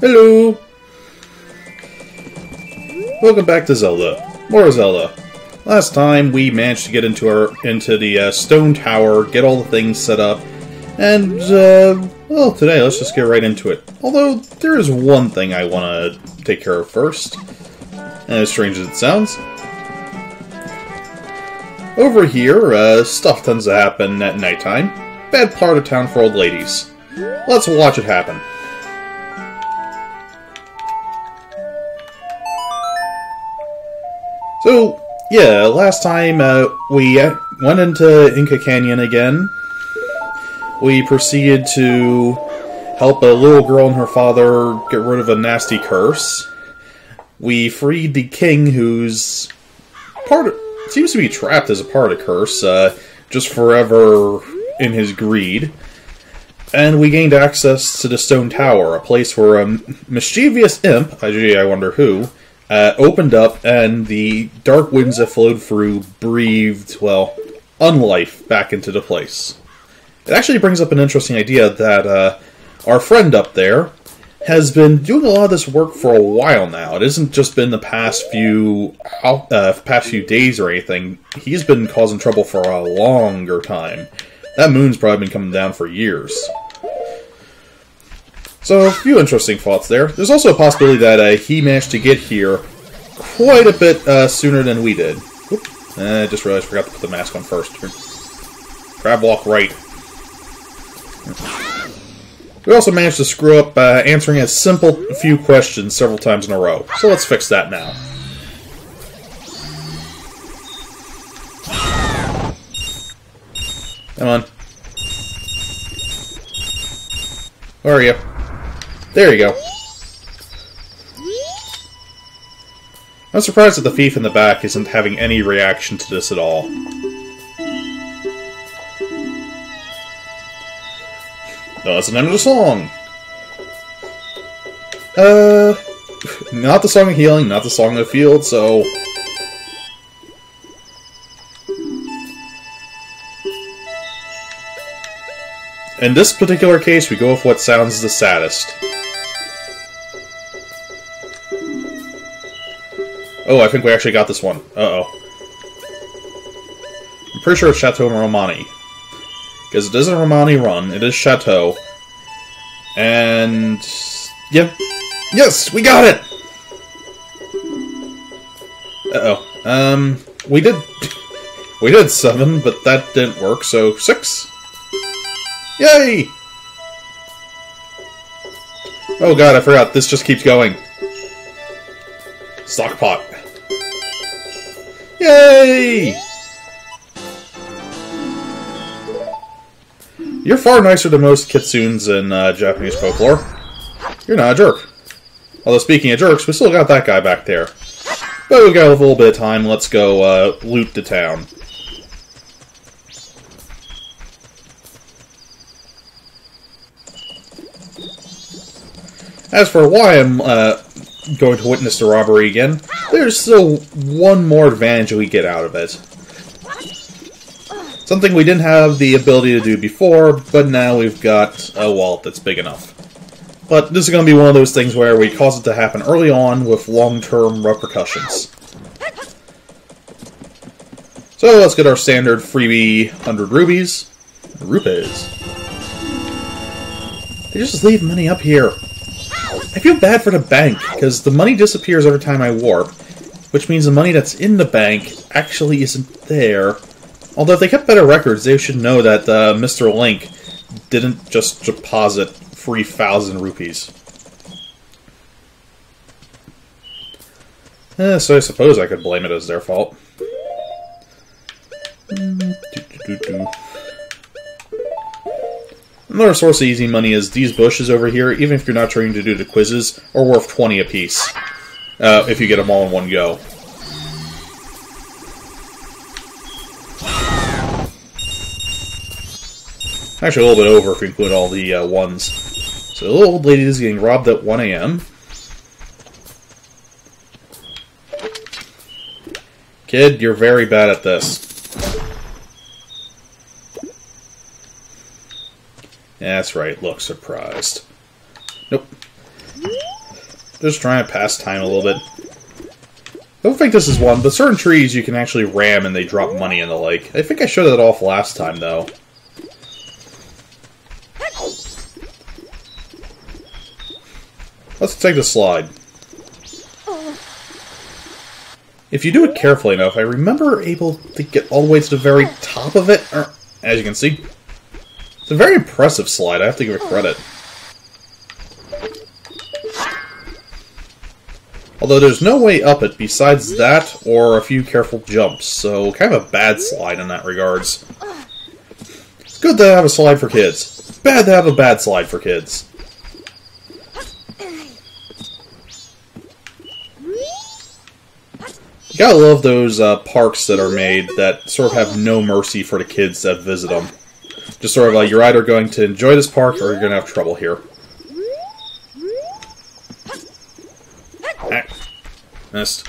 Hello! Welcome back to Zelda. More Zelda. Last time we managed to get into the Stone Tower, get all the things set up, and well, today let's just get right into it. Although there is one thing I want to take care of first, and as strange as it sounds, over here stuff tends to happen at nighttime. Bad part of town for old ladies. Let's watch it happen. So, yeah, last time we went into Inca Canyon again. We proceeded to help a little girl and her father get rid of a nasty curse. We freed the king who's part of, seems to be trapped as a part of the curse, just forever in his greed. And we gained access to the Stone Tower, a place where a mischievous imp, I wonder who, opened up, and the dark winds that flowed through breathed, well, unlife back into the place. It actually brings up an interesting idea that our friend up there has been doing a lot of this work for a while now. It isn't just been the past few days or anything. He's been causing trouble for a longer time. That moon's probably been coming down for years. So, a few interesting thoughts there. There's also a possibility that he managed to get here quite a bit sooner than we did. I just realized I forgot to put the mask on first. Crab walk right. We also managed to screw up answering a simple few questions several times in a row. So let's fix that now. Come on. Where are you? There you go. I'm surprised that the thief in the back isn't having any reaction to this at all. No, that's the end of the song! Not the Song of Healing, not the Song of the Field, so... in this particular case, we go with what sounds the saddest. Oh, I think we actually got this one. Uh-oh. I'm pretty sure it's Chateau Romani. Because it isn't Romani Run, it is Chateau. And... yep. Yeah. Yes! We got it! Uh-oh. We did 7, but that didn't work, so 6? Yay! Oh god, I forgot. This just keeps going. Stockpot. Yay! You're far nicer than most kitsunes in Japanese folklore. You're not a jerk. Although, speaking of jerks, we still got that guy back there. But we got a little bit of time. Let's go loot the town. As for why I'm going to witness the robbery again, there's still one more advantage we get out of it. Something we didn't have the ability to do before, but now we've got a wallet that's big enough. But this is going to be one of those things where we cause it to happen early on with long-term repercussions. So let's get our standard freebie 100 rubies. Rupees. They just leave money up here. I feel bad for the bank, because the money disappears every time I warp, which means the money that's in the bank actually isn't there. Although if they kept better records, they should know that Mr. Link didn't just deposit 3,000 rupees. So I suppose I could blame it as their fault. Another source of easy money is these bushes over here, even if you're not trying to do the quizzes, are worth 20 apiece. If you get them all in one go. Actually, a little bit over if you include all the ones. So the little old lady is getting robbed at 1 AM. Kid, you're very bad at this. That's right, look surprised. Nope. Just trying to pass time a little bit. I don't think this is one, but certain trees you can actually ram and they drop money in the lake. I think I showed that off last time, though. Let's take the slide. If you do it carefully enough, I remember able to get all the way to the very top of it, as you can see. It's a very impressive slide, I have to give it credit. Although there's no way up it besides that or a few careful jumps, so kind of a bad slide in that regards. It's good to have a slide for kids. It's bad to have a bad slide for kids. You gotta love those parks that are made that sort of have no mercy for the kids that visit them. Just sort of like, you're either going to enjoy this park or you're gonna have trouble here. Missed.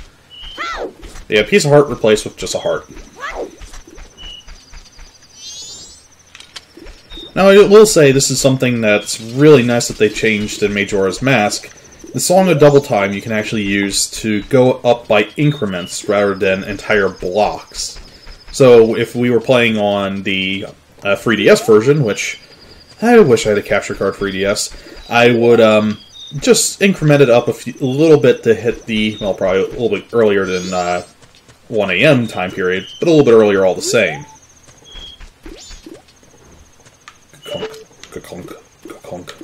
Yeah, a piece of heart replaced with just a heart. Now, I will say this is something that's really nice that they changed in Majora's Mask. The Song of Double Time you can actually use to go up by increments rather than entire blocks. So, if we were playing on the 3DS version, which I wish I had a capture card for 3DS, I would, just increment it up a little bit to hit the, well, probably a little bit earlier than 1 a.m. time period, but a little bit earlier all the same. Ka-konk, ka-konk, ka-konk.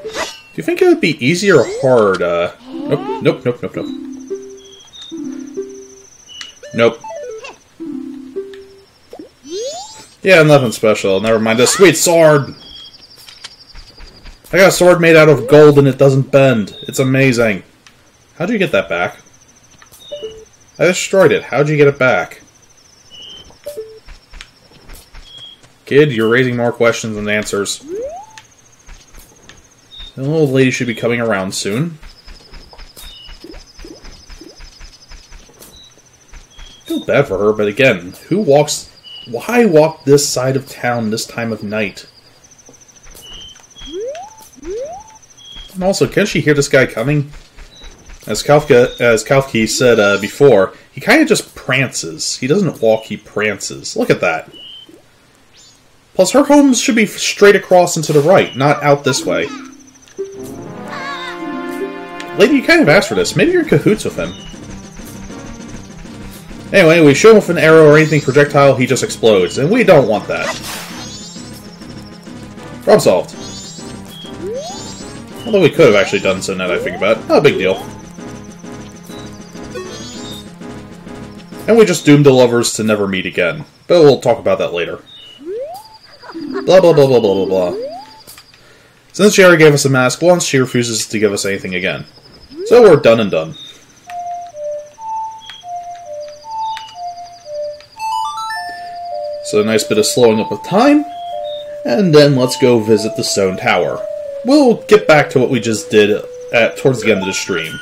Do you think it would be easy or hard? Nope, nope, nope, nope, nope. Nope. Yeah, nothing special. Never mind the sweet sword! I got a sword made out of gold and it doesn't bend. It's amazing. How'd you get that back? I destroyed it. How'd you get it back? Kid, you're raising more questions than answers. The old lady should be coming around soon. I feel bad for her, but again, who walks... Why walk this side of town this time of night? And also, can she hear this guy coming? As Kafka said before, he kind of just prances. He doesn't walk, he prances. Look at that. Plus, her home should be straight across and to the right, not out this way. Lady, you kind of asked for this. Maybe you're in cahoots with him. Anyway, we shoot him with an arrow or anything projectile, he just explodes, and we don't want that. Problem solved. Although we could have actually done so now that I think about it. Not a big deal. And we just doomed the lovers to never meet again. But we'll talk about that later. Blah, blah, blah, blah, blah, blah, blah. Since Jerry gave us a mask once, she refuses to give us anything again. So we're done and done. So a nice bit of slowing up of time. And then let's go visit the Stone Tower. We'll get back to what we just did towards the end of the stream.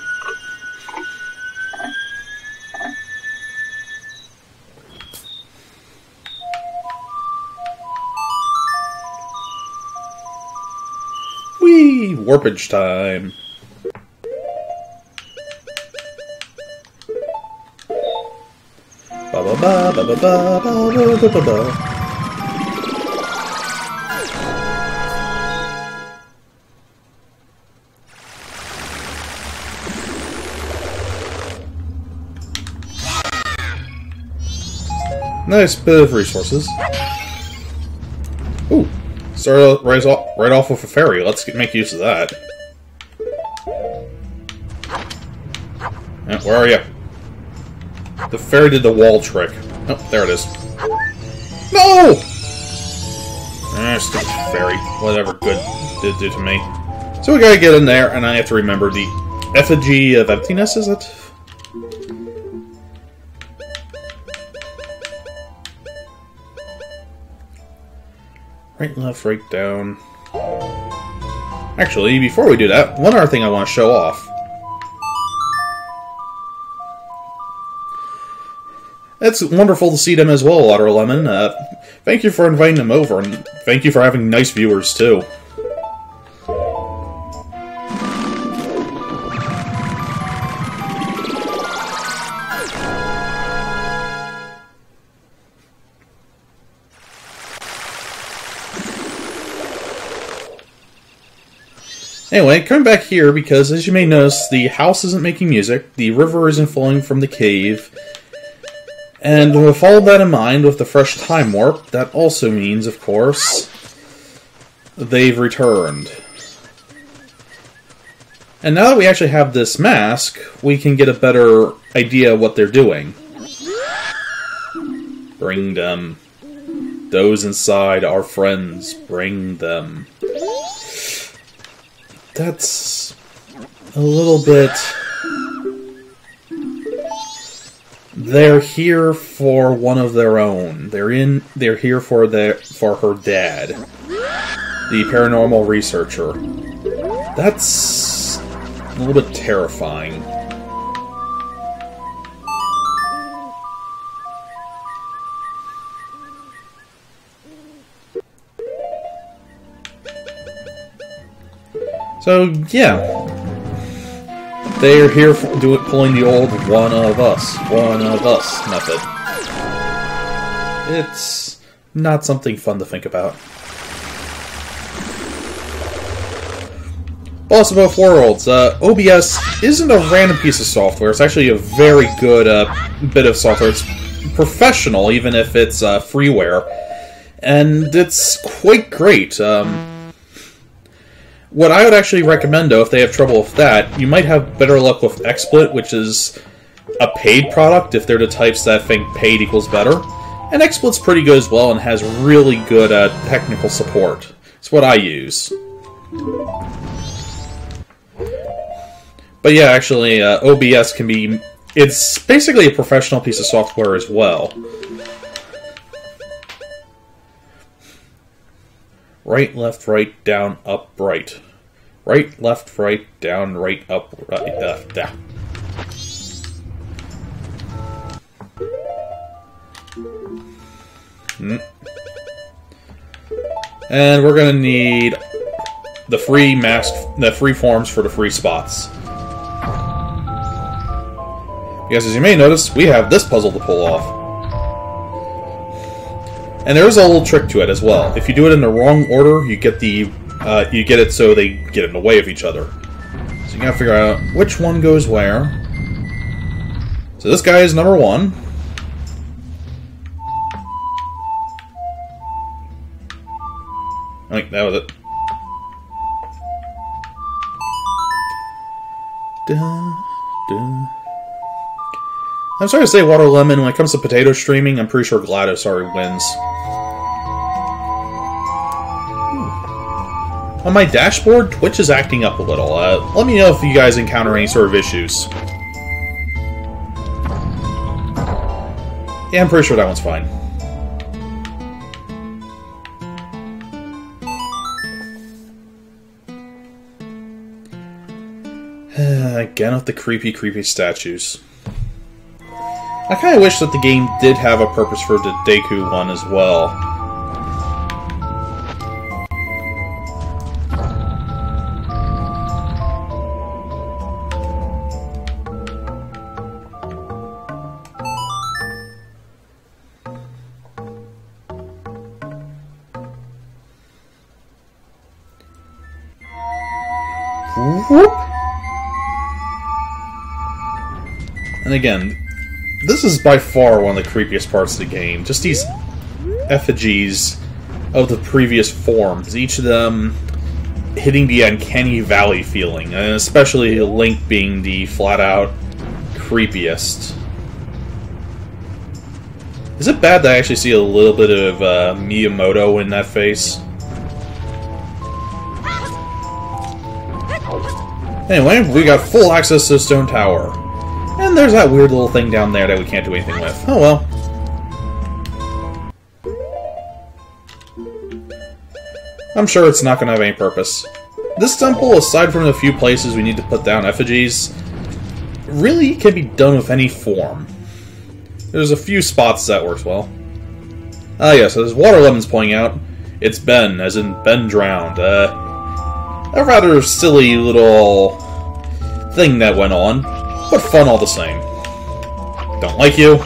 Whee! Warpage time. Ba ba ba ba ba ba ba ba ba ba. Nice bit of resources. Ooh, start right off with a fairy. Let's make use of that. Where are you? The fairy did the wall trick. Oh, there it is. No! Stupid fairy. Whatever good did it do to me. So we gotta get in there, and I have to remember the effigy of emptiness, is it? Right, left, right, down. Actually, before we do that, one other thing I want to show off. It's wonderful to see them as well, Otter Lemon. Thank you for inviting them over, and thank you for having nice viewers, too. Anyway, coming back here because, as you may notice, the house isn't making music, the river isn't flowing from the cave, and with all that in mind, with the fresh time warp, that also means, of course, they've returned. And now that we actually have this mask, we can get a better idea of what they're doing. Bring them. Those inside are friends. Bring them. That's a little bit... They're here for one of their own. They're here for her dad, the paranormal researcher. That's a little bit terrifying. So, yeah, they're here for pulling the old one of us method. It's not something fun to think about. Boss of Both Worlds, OBS isn't a random piece of software, it's actually a very good bit of software. It's professional, even if it's freeware, and it's quite great. What I would actually recommend, though, if they have trouble with that, you might have better luck with XSplit, which is a paid product, if they're the types that think paid equals better. And XSplit's pretty good as well and has really good technical support. It's what I use. But yeah, actually, OBS can be... It's basically a professional piece of software as well. Right, left, right, down, up, right. Right, left, right, down, right, up, right, left, down. And we're gonna need the free mask, the free forms for the free spots. Because as you may notice, we have this puzzle to pull off. And there is a little trick to it as well. If you do it in the wrong order, you get the you get it so they get in the way of each other. So you gotta figure out which one goes where. So this guy is number one. I think that was it. Dun, dun. I'm sorry to say, Otter Lemon, when it comes to potato streaming, I'm pretty sure GLaDOS already wins. On my dashboard, Twitch is acting up a little. Let me know if you guys encounter any sort of issues. Yeah, I'm pretty sure that one's fine. Again, with the creepy, creepy statues. I kind of wish that the game did have a purpose for the Deku one as well. Whoop. And again, this is by far one of the creepiest parts of the game. Just these effigies of the previous forms. Each of them hitting the uncanny valley feeling. And especially Link being the flat-out creepiest. Is it bad that I actually see a little bit of Miyamoto in that face? Anyway, we got full access to the Stone Tower. And there's that weird little thing down there that we can't do anything with. Oh well. I'm sure it's not going to have any purpose. This temple, aside from the few places we need to put down effigies, really can be done with any form. There's a few spots that works well. Ah yeah, so there's Water Lemon's pointing out. It's Ben, as in Ben Drowned. A rather silly little thing that went on. But fun all the same. Don't like you?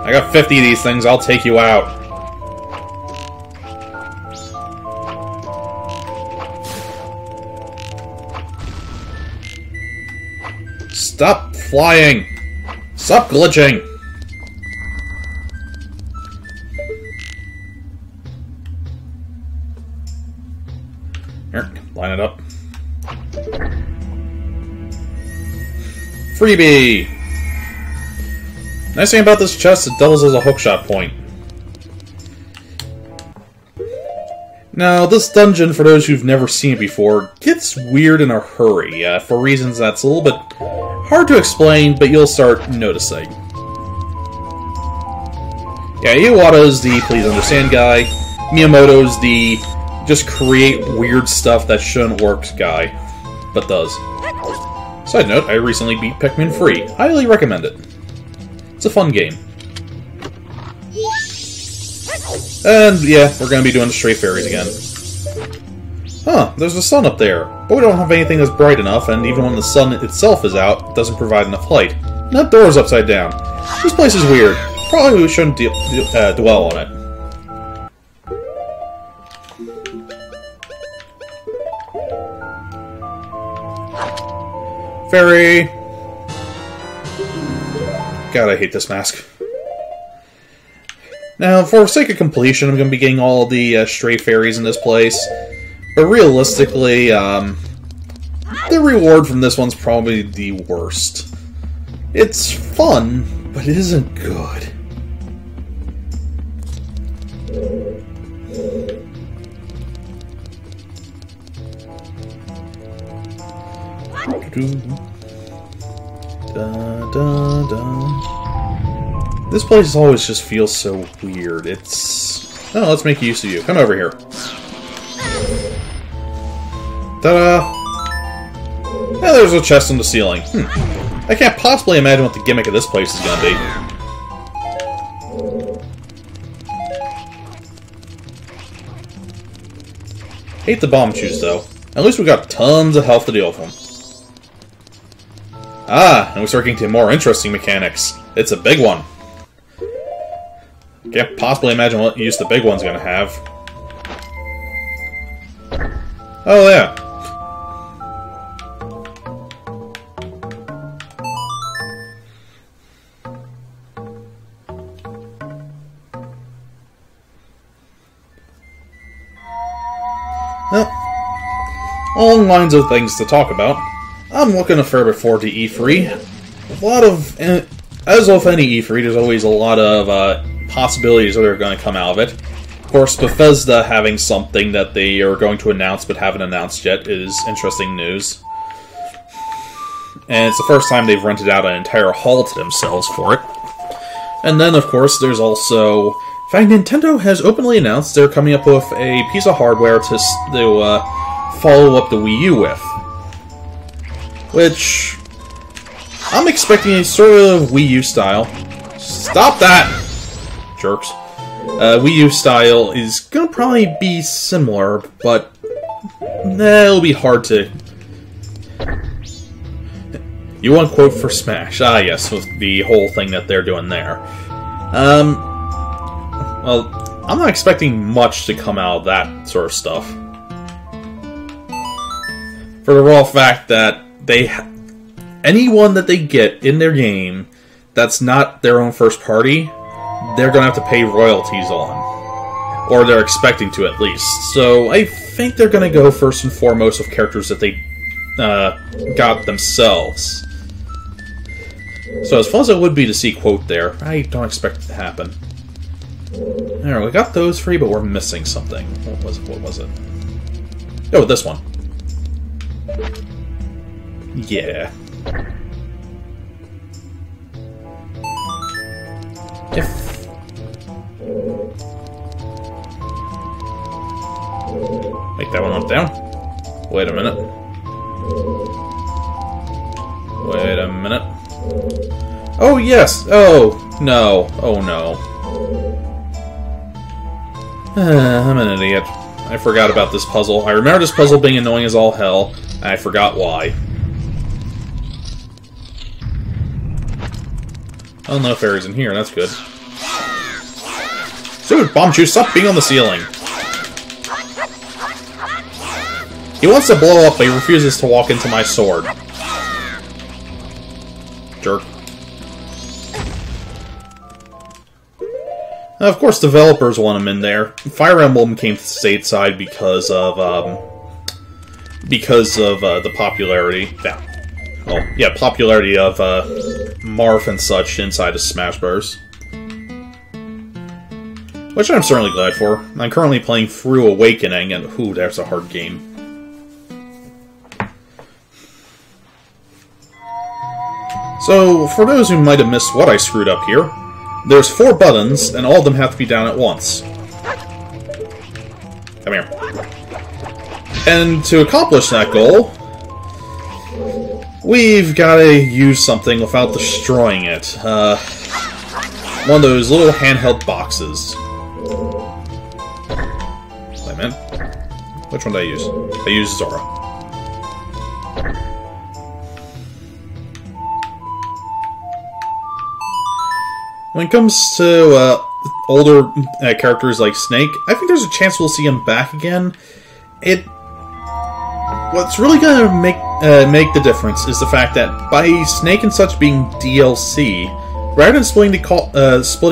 I got 50 of these things, I'll take you out. Stop flying! Stop glitching! Here, line it up. Freebie! Nice thing about this chest, it doubles as a hookshot point. Now, this dungeon, for those who've never seen it before, gets weird in a hurry, for reasons that's a little bit hard to explain, but you'll start noticing. Yeah, Iwata's the please understand guy, Miyamoto's the just create weird stuff that shouldn't work guy, but does. Side note, I recently beat Pikmin 3. Highly recommend it. It's a fun game. And, yeah, we're gonna be doing Stray Fairies again. Huh, there's the sun up there. But we don't have anything that's bright enough, and even when the sun itself is out, it doesn't provide enough light. And that door is upside down. This place is weird. Probably we shouldn't dwell on it. Fairy! God, I hate this mask. Now, for sake of completion, I'm going to be getting all the Stray Fairies in this place. But realistically, the reward from this one's probably the worst. It's fun, but it isn't good. Da, da, da. This place always just feels so weird. It's... Oh, let's make use of you. Come over here. Ta-da! Yeah, there's a chest on the ceiling. I can't possibly imagine what the gimmick of this place is gonna be. Hate the bomb juice, though. At least we got tons of health to deal with them. Ah, and we start getting to more interesting mechanics. It's a big one. Can't possibly imagine what use the big one's gonna have. Oh, yeah. Well, along lines of things to talk about, I'm looking a fair bit forward to E3. A lot of... As of any E3, there's always a lot of... possibilities that are going to come out of it. Of course, Bethesda having something that they are going to announce but haven't announced yet is interesting news. And it's the first time they've rented out an entire hall to themselves for it. And then, of course, there's also... In fact, Nintendo has openly announced they're coming up with a piece of hardware to follow up the Wii U with. Which... I'm expecting a sort of Wii U style. Stop that! Jerks. Wii U style is gonna probably be similar, but it'll be hard to... You want Quote for Smash? Ah, yes, with the whole thing that they're doing there. Well, I'm not expecting much to come out of that sort of stuff. For the raw fact that they... Anyone that they get in their game that's not their own first party... they're going to have to pay royalties on. Or they're expecting to, at least. So, I think they're going to go first and foremost with characters that they got themselves. So, as fun as it would be to see Quote there, I don't expect it to happen. Alright, we got those three, but we're missing something. What was it? Oh, this one. Yeah. If... Make that one up down. Wait a minute. Wait a minute. Oh, yes! Oh, no. Oh, no. I'm an idiot. I forgot about this puzzle. I remember this puzzle being annoying as all hell, and I forgot why. Oh, no fairies in here, that's good. Dude, bomb juice, stop being on the ceiling! He wants to blow up, but he refuses to walk into my sword. Jerk. Now, of course, developers want them in there. Fire Emblem came to the stateside because of the popularity. Yeah. Oh, yeah, popularity of Marth and such inside of Smash Bros. Which I'm certainly glad for. I'm currently playing through Awakening, and ooh, that's a hard game. So, for those who might have missed what I screwed up here, there's 4 buttons, and all of them have to be down at once. Come here. And to accomplish that goal, we've gotta use something without destroying it. One of those little handheld boxes. Wait a minute. Which one did I use? I used Zora. When it comes to older characters like Snake, I think there's a chance we'll see him back again. What's really gonna make the difference is the fact that by Snake and such being DLC, rather than splitting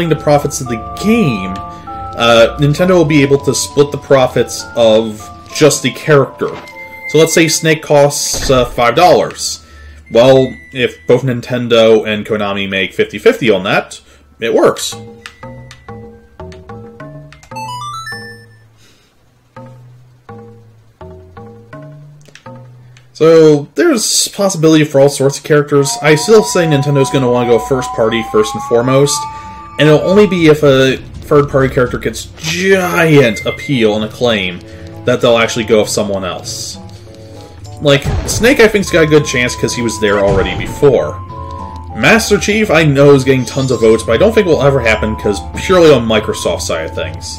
the profits of the game, Nintendo will be able to split the profits of just the character. So let's say Snake costs $5. Well, if both Nintendo and Konami make 50-50 on that, it works. So, there's possibility for all sorts of characters. I still say Nintendo's going to want to go first party first and foremost, and it'll only be if a third party character gets giant appeal and acclaim that they'll actually go with someone else. Like, Snake I think's got a good chance because he was there already before. Master Chief I know is getting tons of votes, but I don't think will ever happen because purely on Microsoft's side of things.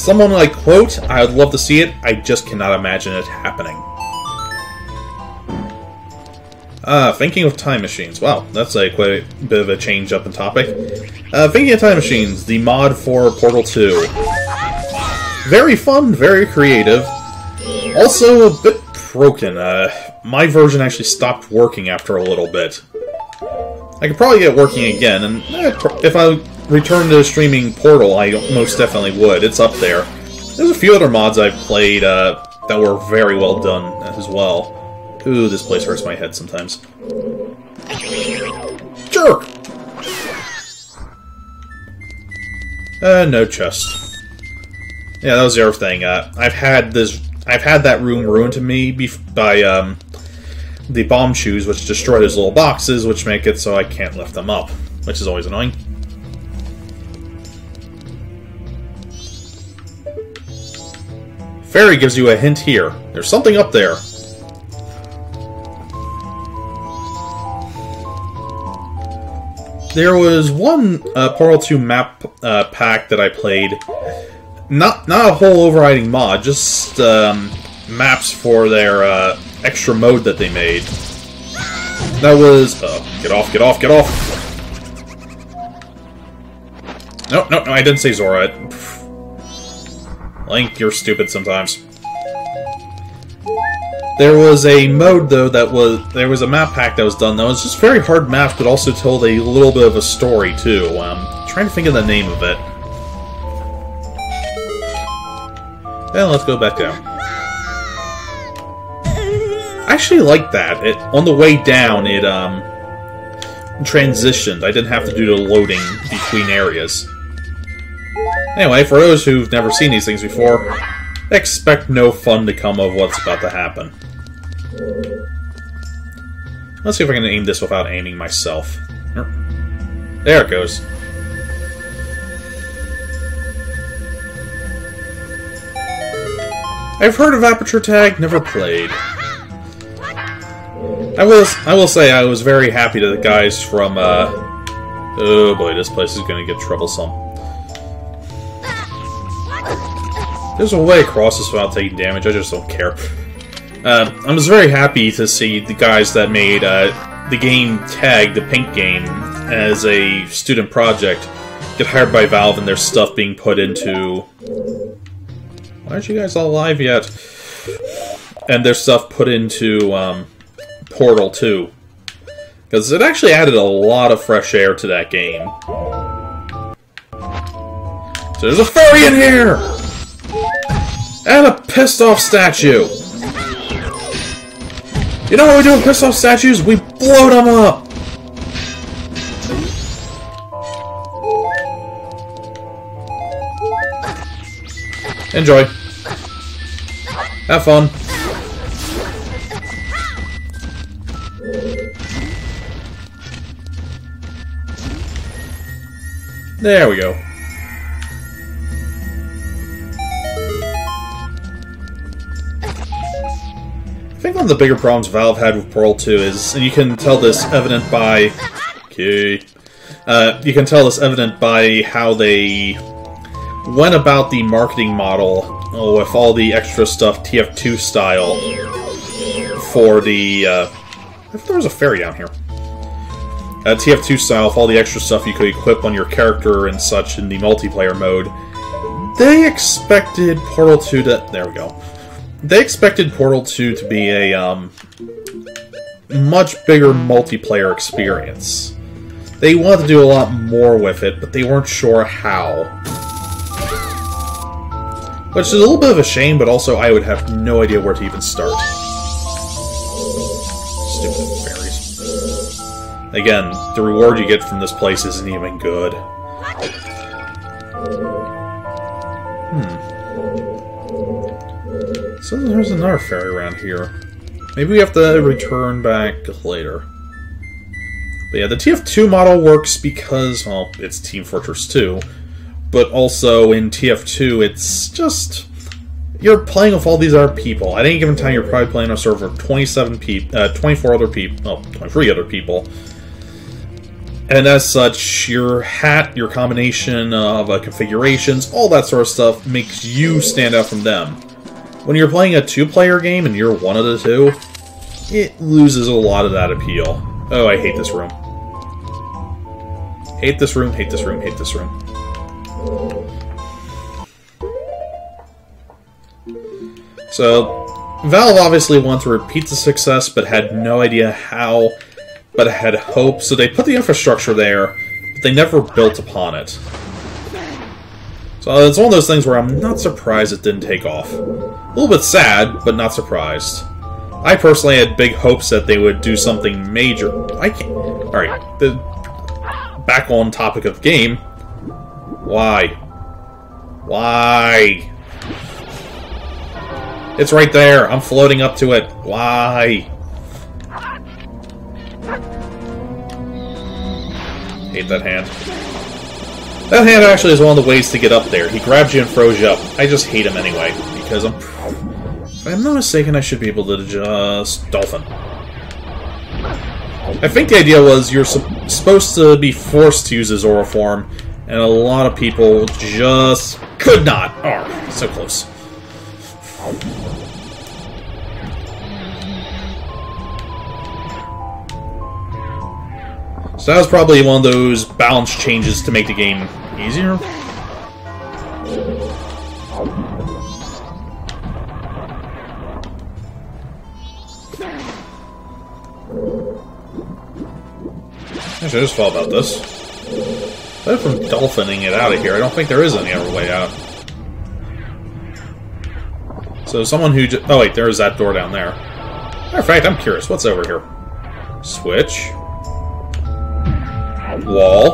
Someone like Quote, I would love to see it, I just cannot imagine it happening. Thinking of time machines. Wow, that's quite a bit of a change up in topic. Thinking of time machines, the mod for Portal 2. Very fun, very creative. Also a bit broken. My version actually stopped working after a little bit. I could probably get working again, and if I return to streaming Portal, I most definitely would. It's up there. There's a few other mods I've played that were very well done as well. Ooh, this place hurts my head sometimes. Jerk! No chest. Yeah, that was the other thing. I've had that room ruined to me by the bomb shoes, which destroy those little boxes, which make it so I can't lift them up, which is always annoying. Fairy gives you a hint here. There's something up there. There was one Portal 2 map pack that I played. Not a whole overriding mod, just maps for their extra mode that they made. That was... get off, get off, get off! No, no, no, I didn't say Zora. Link, you're stupid sometimes. There was a mode, though, that was... There was a map pack that was done, though. It was just very hard maps, but also told a little bit of a story, too. I'm trying to think of the name of it. Then let's go back down. I actually like that. It, on the way down, it transitioned. I didn't have to do the loading between areas. Anyway, for those who've never seen these things before, expect no fun to come of what's about to happen. Let's see if I can aim this without aiming myself. There it goes. I've heard of Aperture Tag, never played. I will say I was very happy to the guys from, oh boy, this place is going to get troublesome. There's a way across this without taking damage, I just don't care. I was very happy to see the guys that made the game Tag, the Pink Game, as a student project, get hired by Valve and their stuff being put into... Why aren't you guys all alive yet? And their stuff put into... Portal 2. Because it actually added a lot of fresh air to that game. So there's a fairy in here! And a pissed off statue! You know what we do with pissed off statues? We blow them up! Enjoy. Have fun. There we go. I think one of the bigger problems Valve had with Portal 2 is, and you can tell this evident by... Okay. You can tell this evident by how they went about the marketing model with all the extra stuff TF2 style for the... I think there was a fairy down here. TF2 style with all the extra stuff you could equip on your character and such in the multiplayer mode. They expected Portal 2 to... There we go. They expected Portal 2 to be a much bigger multiplayer experience. They wanted to do a lot more with it, but they weren't sure how. Which is a little bit of a shame, but also I would have no idea where to even start. Stupid fairies. Again, the reward you get from this place isn't even good. So there's another fairy around here. Maybe we have to return back later. But yeah, the TF2 model works because, well, it's Team Fortress 2. But also in TF2, it's just... You're playing with all these other people. At any given time, you're probably playing on a server of 23 other people. And as such, your hat, your combination of configurations, all that sort of stuff makes you stand out from them. When you're playing a two-player game and you're one of the two, it loses a lot of that appeal. Oh, I hate this room. Hate this room, hate this room, hate this room. So, Valve obviously wanted to repeat the success, but had no idea how, but had hope, so they put the infrastructure there, but they never built upon it. So it's one of those things where I'm not surprised it didn't take off. A little bit sad, but not surprised. I personally had big hopes that they would do something major. I can't... Alright, back on topic of game. Why? Why? It's right there! I'm floating up to it! Why? Hate that hand. That hand actually is one of the ways to get up there. He grabs you and throws you up. I just hate him anyway, because I'm... If I'm not mistaken, I should be able to just... Dolphin. I think the idea was you're supposed to be forced to use his oral form, and a lot of people just could not. Oh, so close. So that was probably one of those balance changes to make the game easier. I should just thought about this. Aside from dolphining it out of here, I don't think there is any other way out. So someone who just... Oh wait, there is that door down there. Matter of fact, I'm curious. What's over here? Switch. Wall.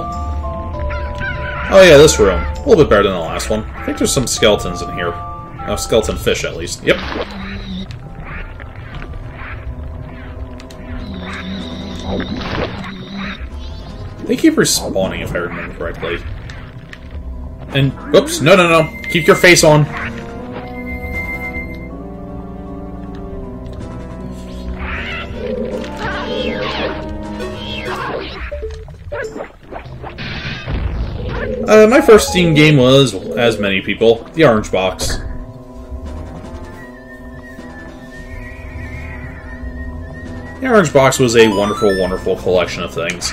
Oh yeah, this room. A little bit better than the last one. I think there's some skeletons in here. Oh, skeleton fish, at least. Yep. They keep respawning, if I remember correctly. And, oops, no, no, no. Keep your face on. My first Steam game was, as many people, the Orange Box. The Orange Box was a wonderful, wonderful collection of things.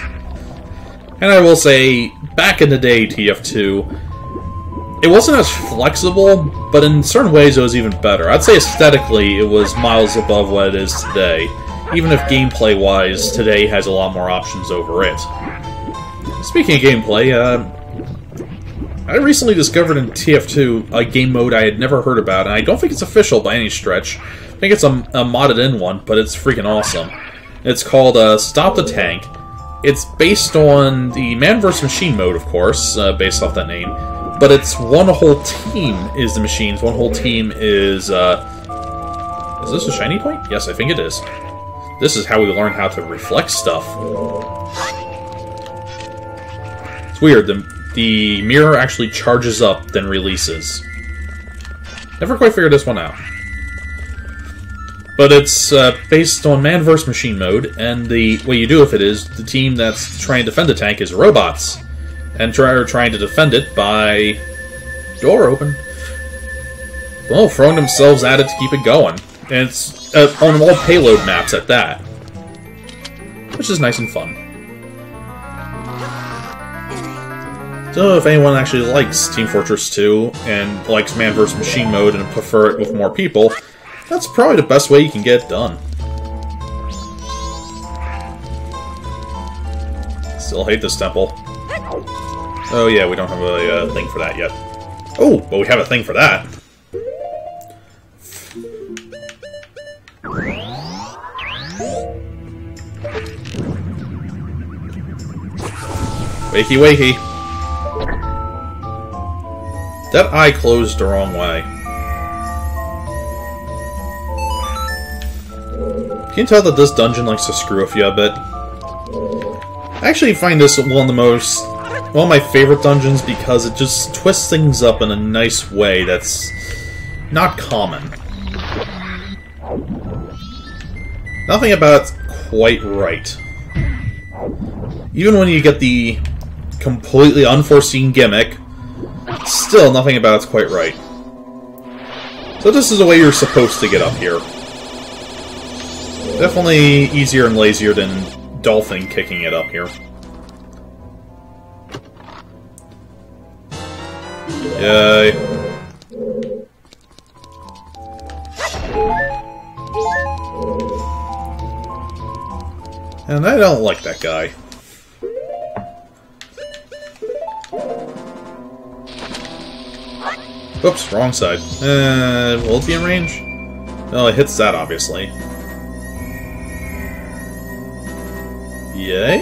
And I will say, back in the day, TF2, it wasn't as flexible, but in certain ways it was even better. I'd say aesthetically, it was miles above what it is today. even if gameplay-wise today has a lot more options over it. Speaking of gameplay, I recently discovered in TF2 a game mode I had never heard about, and I don't think it's official by any stretch. I think it's a modded-in one, but it's freaking awesome. It's called Stop the Tank. It's based on the Man vs. Machine mode, of course, based off that name. But it's one whole team is the machines. One whole team is... Is this a shiny point? Yes, I think it is. This is how we learn how to reflect stuff. It's weird. The mirror actually charges up, then releases. Never quite figured this one out. But it's based on Man vs. Machine mode, and the what you do if it is, the team that's trying to defend the tank is robots. And trying to defend it by... Door open. Well, throwing themselves at it to keep it going. And it's on all payload maps at that. Which is nice and fun. So if anyone actually likes Team Fortress 2 and likes Man vs. Machine mode and prefer it with more people, that's probably the best way you can get it done. Still hate this temple. Oh yeah, we don't have a thing for that yet. Oh, but we have a thing for that! Wakey wakey! That eye closed the wrong way. Can you tell that this dungeon likes to screw with you a bit? I actually find this one of the most... one of my favorite dungeons because it just twists things up in a nice way that's not common. Nothing about it's quite right. Even when you get the completely unforeseen gimmick, still nothing about it's quite right. So this is the way you're supposed to get up here. Definitely easier and lazier than dolphin kicking it up here. Yay. And I don't like that guy. Oops, wrong side. Will it be in range? No, it hits that, obviously. Yay?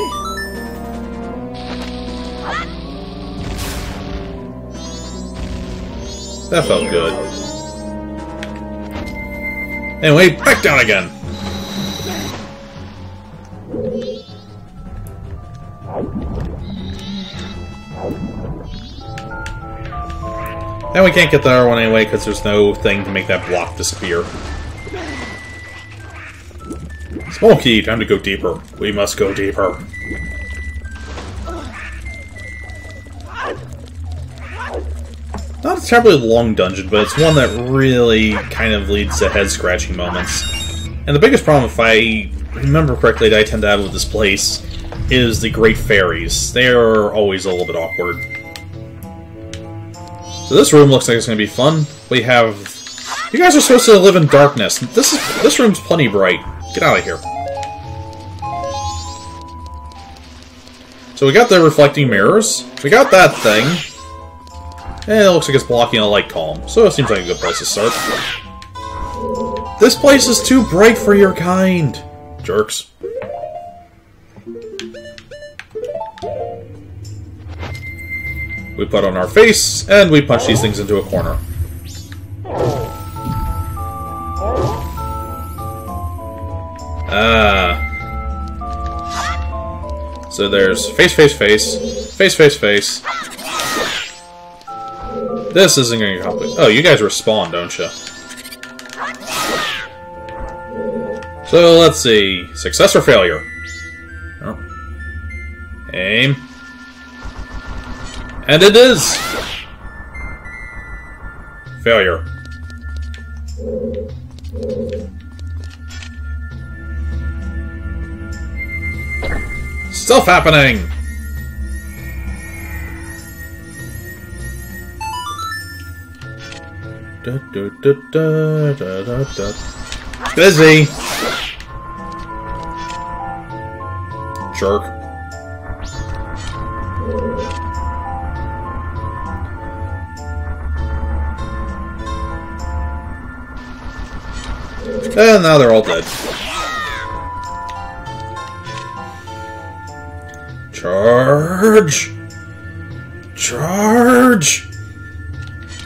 That felt good. Anyway, back down again! And we can't get the other one anyway, because there's no thing to make that block disappear. Small key, time to go deeper. We must go deeper. Not a terribly long dungeon, but it's one that really kind of leads to head-scratching moments. And the biggest problem, if I remember correctly, that I tend to have with this place is the Great Fairies. They are always a little bit awkward. So this room looks like it's going to be fun. We have... You guys are supposed to live in darkness. This room's plenty bright. Get out of here. So we got the reflecting mirrors. We got that thing. And it looks like it's blocking a light column, so it seems like a good place to start. This place is too bright for your kind! Jerks. We put on our face, and we punch these things into a corner. Ah. So there's face, face, face, face, face, face. This isn't going to get complicated. Oh, you guys respawn, don't you? So, let's see. Success or failure? Oh. Aim. And it is! Failure. Stuff happening! Da, da, da, da, da, da, da. Busy! Jerk. And now they're all dead. Charge! Charge!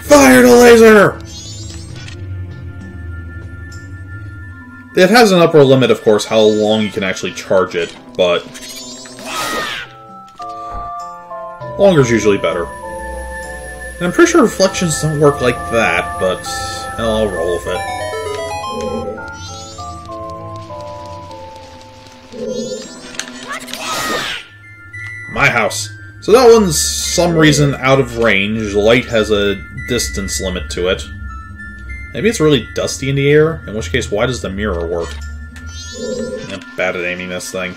Fire the laser! It has an upper limit, of course, how long you can actually charge it, but longer's usually better. And I'm pretty sure reflections don't work like that, but I'll roll with it. My house. So that one's some reason out of range. Light has a distance limit to it. Maybe it's really dusty in the air, in which case why does the mirror work? I'm bad at aiming this thing.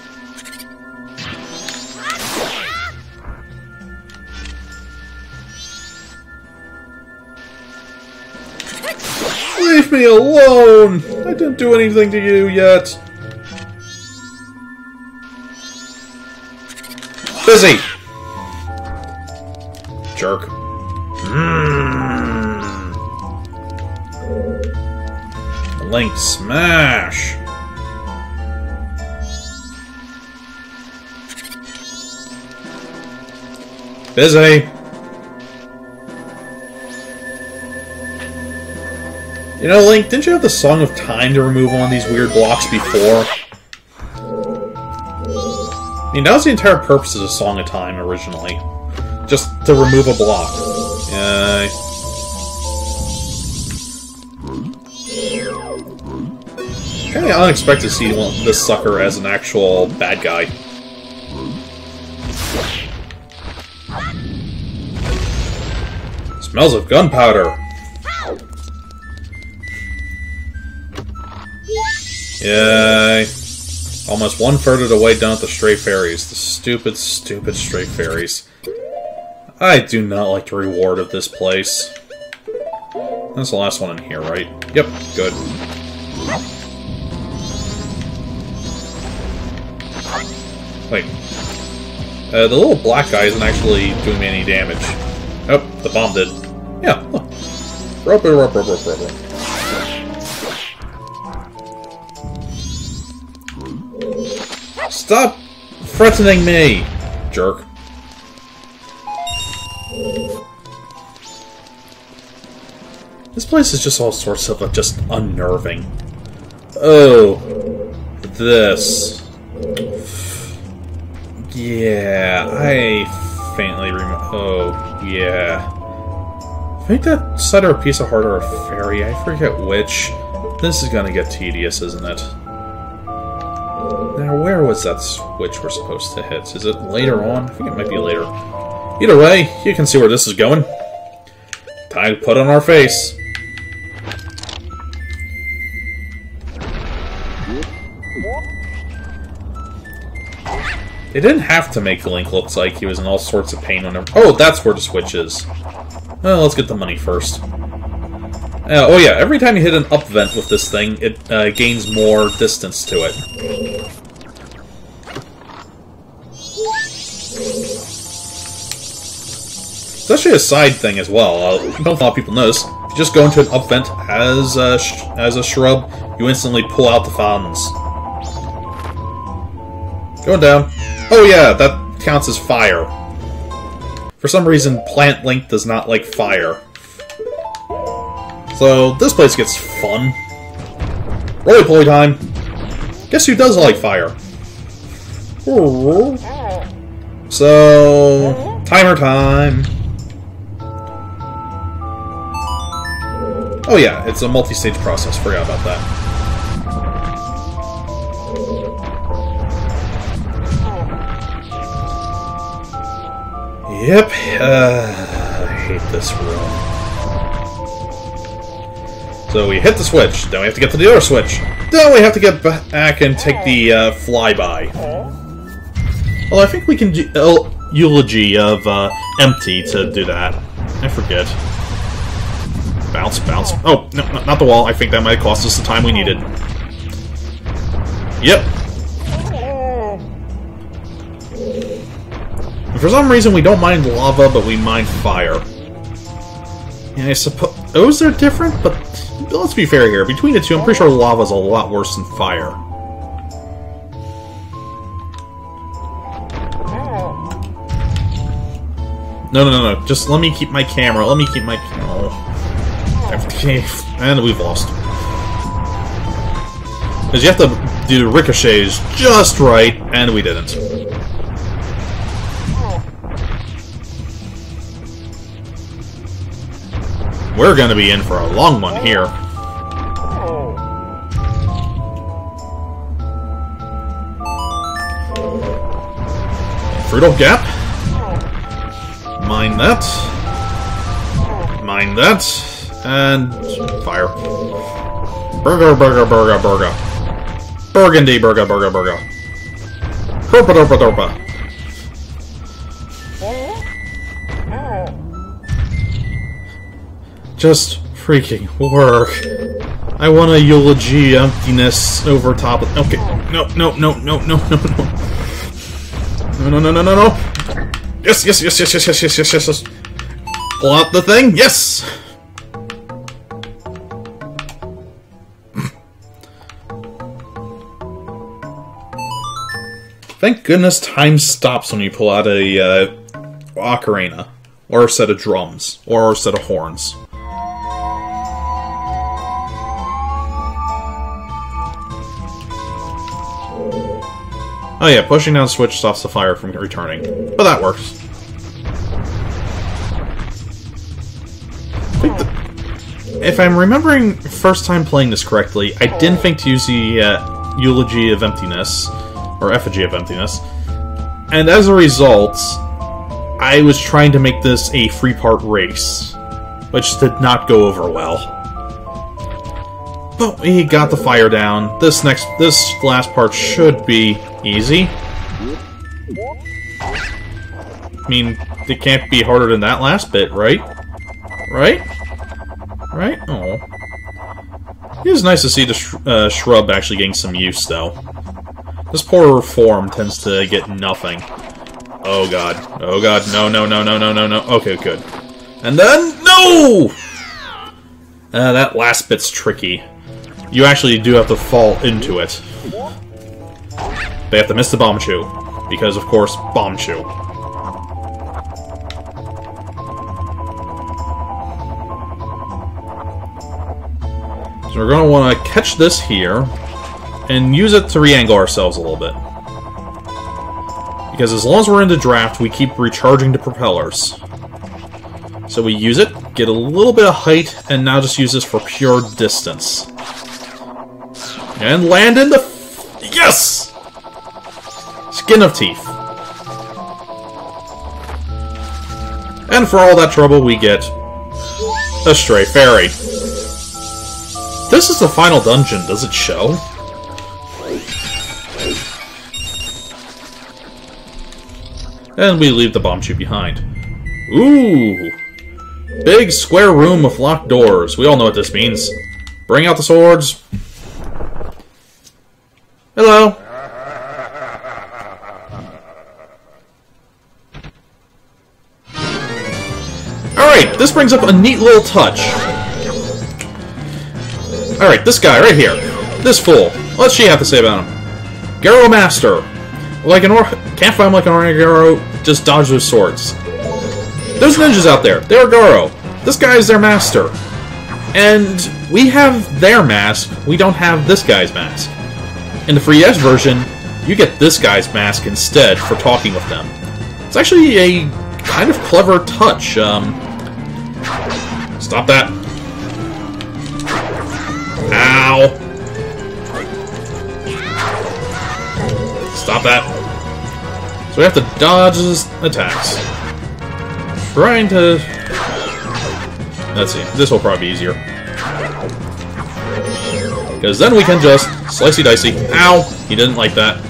Leave me alone! I didn't do anything to you yet. Busy! Jerk. Link smash! Busy! You know, Link, didn't you have the Song of Time to remove one of these weird blocks before? I mean, that was the entire purpose of the Song of Time originally. Just to remove a block. Yay. Kind of unexpected to see this sucker as an actual bad guy. Smells of gunpowder. Yay. Almost one-third of the way down at the Stray Fairies. The stupid, stupid Stray Fairies. I do not like the reward of this place. That's the last one in here, right? Yep, good. Wait. The little black guy isn't actually doing me any damage. Oh, the bomb did. Yeah, look. Rope, rope, rope, rope, rope, rope. Stop threatening me, jerk. This place is just all sorts of just unnerving. Oh. This. Yeah, I faintly remember. Oh, yeah. I think that cider a piece of heart or a fairy. I forget which. This is gonna get tedious, isn't it? Now, where was that switch we're supposed to hit? Is it later on? I think it might be later. Either way, you can see where this is going. Time to put on our face. They didn't have to make Link look like he was in all sorts of pain on him. Oh, that's where the switch is. Well, let's get the money first. Oh yeah, every time you hit an up vent with this thing, it gains more distance to it. It's actually a side thing as well. I don't know if people notice. If you just go into an up vent as a shrub, you instantly pull out the fountains. Going down. Oh yeah, that counts as fire. For some reason, Plant Link does not like fire. So, this place gets fun. Roly-poly time! Guess who does like fire? So, timer time! Oh yeah, it's a multi-stage process, forgot about that. Yep, I hate this room. So we hit the switch, then we have to get to the other switch. Then we have to get back and take the flyby. Although I think we can do eulogy of empty to do that. I forget. Bounce, bounce. Oh, no, not the wall. I think that might have cost us the time we needed. Yep. For some reason, we don't mind lava, but we mind fire. And I suppose those are different, but let's be fair here. Between the two, I'm pretty sure lava's a lot worse than fire. No, no, no, no. Just let me keep my camera. Let me keep my... Oh. And we've lost. Because you have to do ricochets just right, and we didn't. We're gonna be in for a long one here. Fruital Gap. Mine that. Mine that. And fire. Burger, burger, burger, burger. Burgundy, burger, burger, burger. Torpa, torpa, torpa. Just freaking work. I want a eulogy emptiness over top of... Okay. No, no, no, no, no, no, no. No, no, no, no, no, no. Yes, yes, yes, yes, yes, yes, yes, yes, yes, yes. Pull out the thing. Yes! Thank goodness time stops when you pull out a ocarina. Or a set of drums. Or a set of horns. Oh yeah, pushing down switch stops the fire from returning. But that works. If I'm remembering first time playing this correctly, I didn't think to use the eulogy of emptiness, or effigy of emptiness, and as a result, I was trying to make this a three-part race, which did not go over well. But we got the fire down. This last part should be easy. I mean, it can't be harder than that last bit, right? Right? Right? Oh. It was nice to see the shrub actually getting some use, though. This poorer form tends to get nothing. Oh god. Oh god. No, no, no, no, no, no, no. Okay, good. And then... No! That last bit's tricky. You actually do have to fall into it. They have to miss the bomb shoe. Because, of course, bomb shoe. So we're going to want to catch this here, and use it to re-angle ourselves a little bit. Because as long as we're in the draft, we keep recharging the propellers. So we use it, get a little bit of height, and now just use this for pure distance. And land in the... Yes! Skin of teeth. And for all that trouble, we get... a Stray Fairy. This is the final dungeon, does it show? And we leave the bomb chute behind. Ooh! Big square room with locked doors. We all know what this means. Bring out the swords. Hello. Alright, this brings up a neat little touch. Alright, this guy right here. This fool. What's she have to say about him? Garrow Master. Like an can't find him like an ordinary Garrow, just dodge those swords. There's ninjas out there. They're Garo. This guy is their master. And we have their mask. We don't have this guy's mask. In the 3DS version, you get this guy's mask instead for talking with them. It's actually a kind of clever touch. Stop that. Ow. Stop that. So we have to dodge his attacks. Trying to... Let's see. This will probably be easier. Because then we can just... Slicey-dicey. Ow! He didn't like that.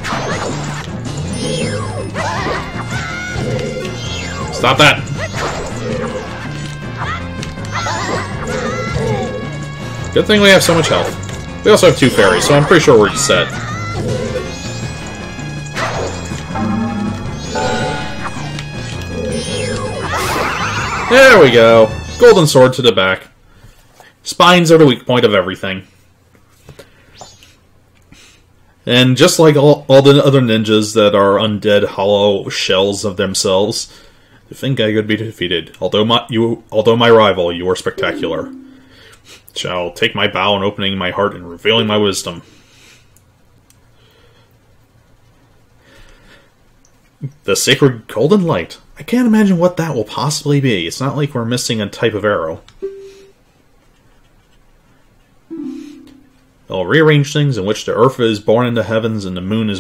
Stop that! Good thing we have so much health. We also have two fairies, so I'm pretty sure we're set. There we go. Golden sword to the back. Spines are the weak point of everything. And just like all the other ninjas that are undead hollow shells of themselves, I think I could be defeated. Although my rival, you are spectacular. Shall take my bow and opening my heart and revealing my wisdom. The sacred golden light. I can't imagine what that will possibly be. It's not like we're missing a type of arrow. I'll rearrange things in which the earth is born in the heavens and the moon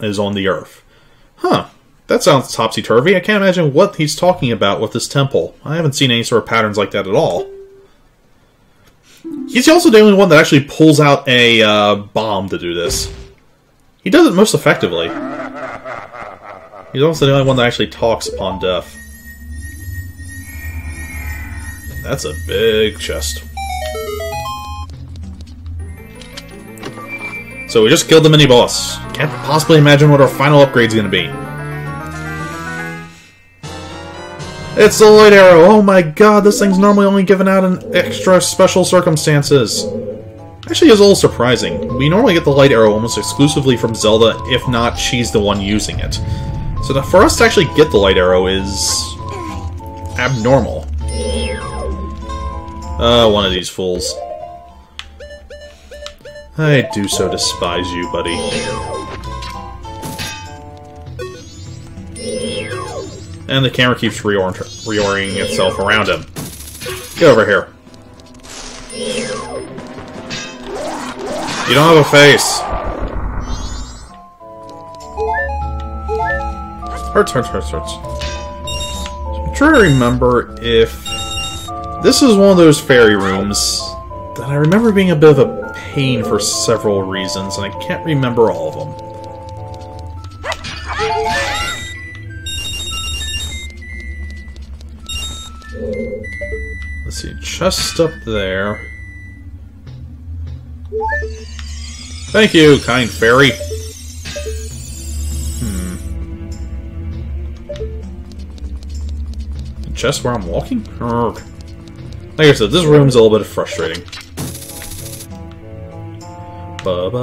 is on the earth. Huh. That sounds topsy-turvy. I can't imagine what he's talking about with this temple. I haven't seen any sort of patterns like that at all. He's also the only one that actually pulls out a bomb to do this. He does it most effectively. He's also the only one that actually talks upon death. And that's a big chest. So we just killed the mini-boss. Can't possibly imagine what our final upgrade's gonna be. It's the Light Arrow! Oh my god, this thing's normally only given out in extra special circumstances. Actually, it's a little surprising. We normally get the Light Arrow almost exclusively from Zelda, if not she's the one using it. So that for us to actually get the Light Arrow is abnormal. One of these fools. I do so despise you, buddy. And the camera keeps reorienting itself around him. Get over here. You don't have a face. Hurts. I'm trying to remember if this is one of those fairy rooms that I remember being a bit of a pain for several reasons, and I can't remember all of them. Let's see, chest up there. Thank you, kind fairy. Chest where I'm walking? Like I said, this room's a little bit frustrating. There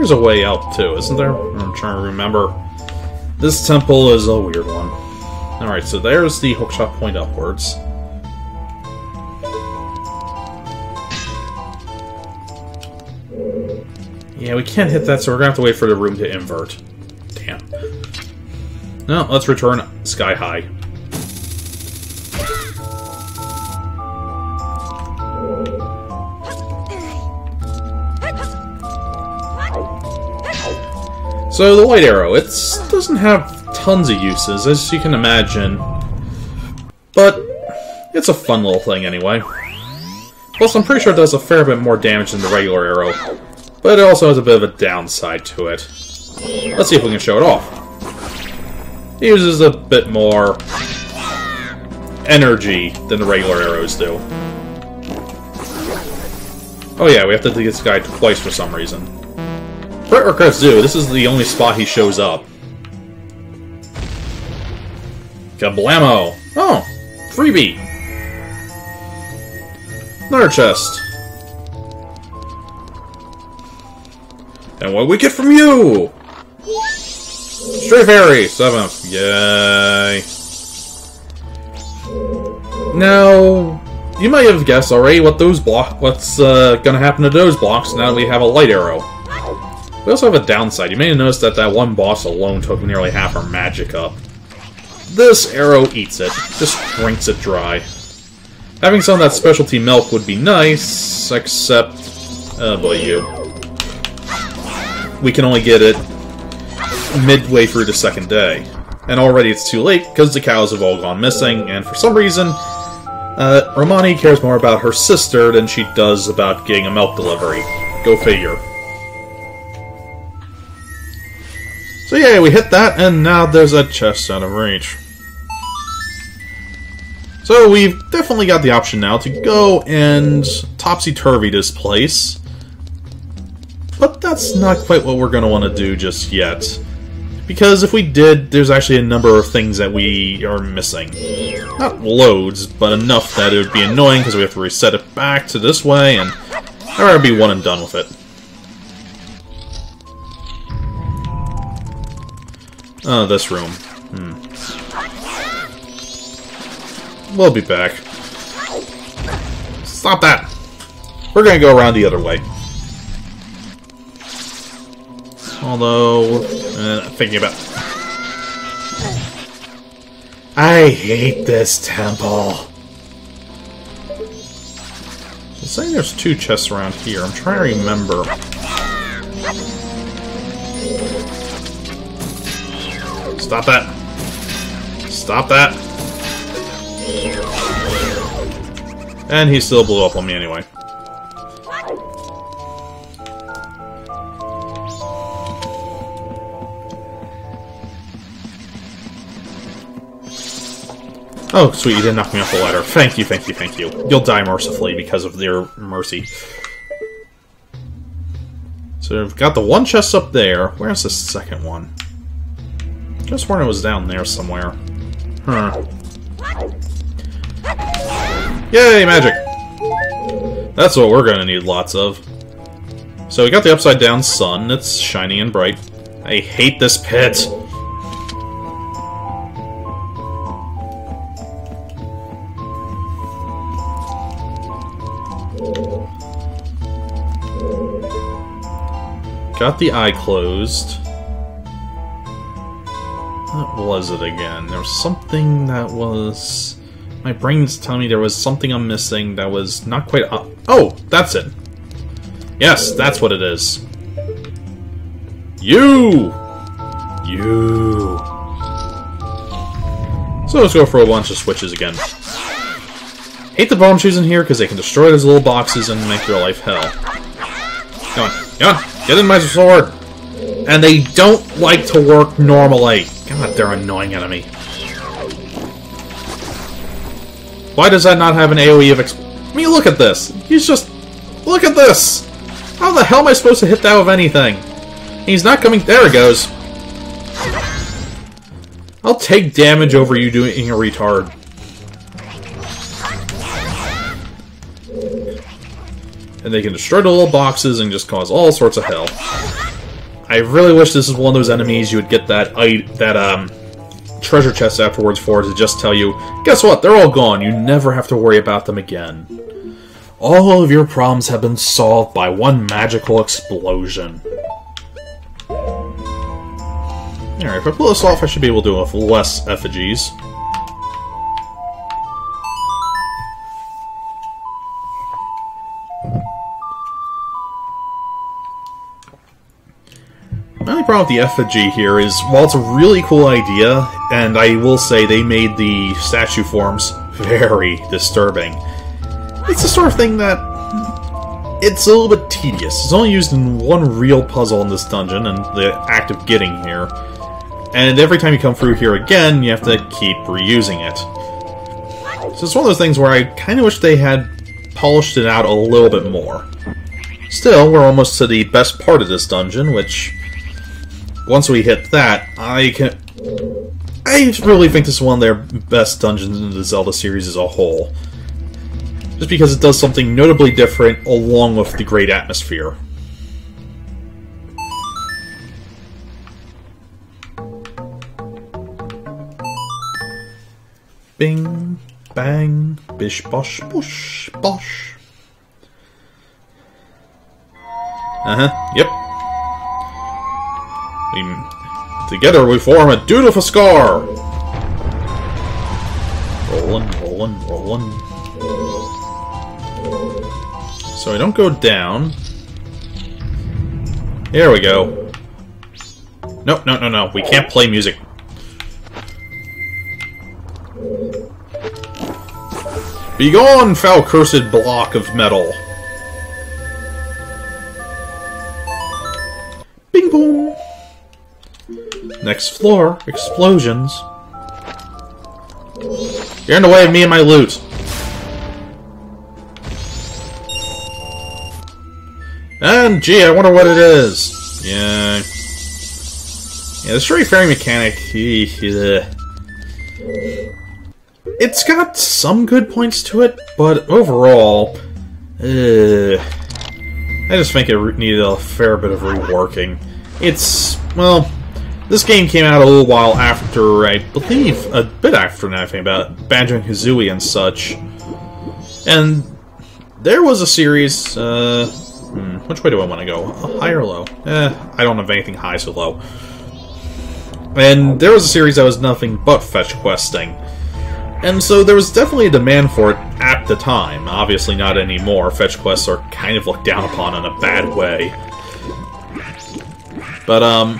is a way out too, isn't there? I'm trying to remember. This temple is a weird one. Alright, so there's the hookshot point upwards. Yeah, we can't hit that, so we're gonna have to wait for the room to invert. Damn. No, let's return sky high. So the Light Arrow, it doesn't have tons of uses, as you can imagine. But it's a fun little thing anyway. Plus, I'm pretty sure it does a fair bit more damage than the regular arrow. But it also has a bit of a downside to it. Let's see if we can show it off. It uses a bit more energy than the regular arrows do. Oh yeah, we have to do this guy twice for some reason. Brett regrets do, this is the only spot he shows up. Kablamo! Oh! Freebie! Another chest. And what we get from you? Stray Fairy! 7th. Yay. Now, you might have guessed already what those what's gonna happen to those blocks now that we have a Light Arrow. We also have a downside. You may have noticed that that one boss alone took nearly half our magic up. This arrow eats it. Just drinks it dry. Having some of that specialty milk would be nice, except... oh boy, you. We can only get it midway through the second day. And already it's too late, because the cows have all gone missing, and for some reason, Romani cares more about her sister than she does about getting a milk delivery. Go figure. So yeah, we hit that, and now there's a chest out of reach. So we've definitely got the option now to go and topsy-turvy this place. But that's not quite what we're going to want to do just yet. Because if we did, there's actually a number of things that we are missing. Not loads, but enough that it would be annoying because we have to reset it back to this way, and there would be one and done with it. Oh, this room. Hmm. We'll be back. Stop that! We're gonna go around the other way. Although, thinking about... I hate this temple. It's saying there's two chests around here. I'm trying to remember. Stop that. Stop that. And he still blew up on me anyway. Oh, sweet, you didn't knock me off the ladder. Thank you, thank you, thank you. You'll die mercifully because of their mercy. So we've got the one chest up there. Where's the second one? I just sworn it was down there somewhere. Huh. Yay, magic! That's what we're gonna need lots of. So we got the upside down sun. It's shiny and bright. I hate this pit! Got the eye closed. What was it again? There was something that was... My brain's telling me there was something I'm missing that was not quite up. Oh! That's it! Yes, that's what it is. You! You! So let's go for a bunch of switches again. Hate the bomb shoes in here because they can destroy those little boxes and make your life hell. Come on, come on! Get in my sword! And they don't like to work normally. God, they're an annoying enemy. Why does that not have an AoE of I mean, look at this! He's just... Look at this! How the hell am I supposed to hit that with anything? He's not coming... There it goes! I'll take damage over you doing a retard. And they can destroy the little boxes and just cause all sorts of hell. I really wish this is one of those enemies you would get that treasure chest afterwards for to just tell you, guess what, they're all gone, you never have to worry about them again. All of your problems have been solved by one magical explosion. Alright, if I pull this off, I should be able to do with less effigies. The only problem with the effigy here is, while it's a really cool idea, and I will say they made the statue forms very disturbing, it's the sort of thing that... it's a little bit tedious. It's only used in one real puzzle in this dungeon, and the act of getting here. And every time you come through here again, you have to keep reusing it. So it's one of those things where I kind of wish they had polished it out a little bit more. Still, we're almost to the best part of this dungeon, which... Once we hit that, I really think this is one of their best dungeons in the Zelda series as a whole. Just because it does something notably different along with the great atmosphere. Bing, bang, bish, bosh, boosh, bosh. Uh-huh, yep. Together we form a dutiful scar! Rollin', rollin', rollin'. So I don't go down. There we go. No, no, no, no. We can't play music. Begone, foul cursed block of metal! Bing boom! Next floor, explosions. You're in the way of me and my loot. And gee, I wonder what it is. Yeah. Yeah, the Stray Fairy mechanic, it's got some good points to it, but overall, I just think it needed a fair bit of reworking. It's, well, this game came out a little while after, I believe, a bit after now, I think, about Banjo and Kazooie and such. And there was a series, which way do I want to go? High or low? I don't have anything high, so low. And there was a series that was nothing but fetch questing. And so there was definitely a demand for it at the time. Obviously not anymore. Fetch quests are kind of looked down upon in a bad way. But,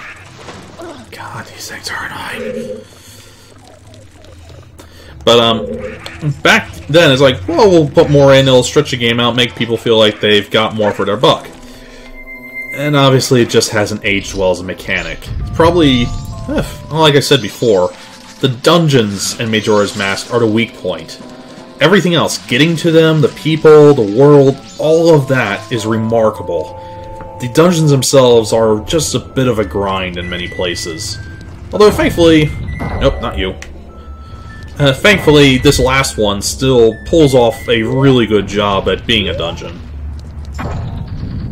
God, these things are annoying. But, back then it's like, well, we'll put more in, it'll stretch the game out, make people feel like they've got more for their buck. And obviously it just hasn't aged well as a mechanic. It's probably, like I said before, the dungeons in Majora's Mask are the weak point. Everything else, getting to them, the people, the world, all of that is remarkable. The dungeons themselves are just a bit of a grind in many places. Although thankfully... Nope, not you. Thankfully, this last one still pulls off a really good job at being a dungeon.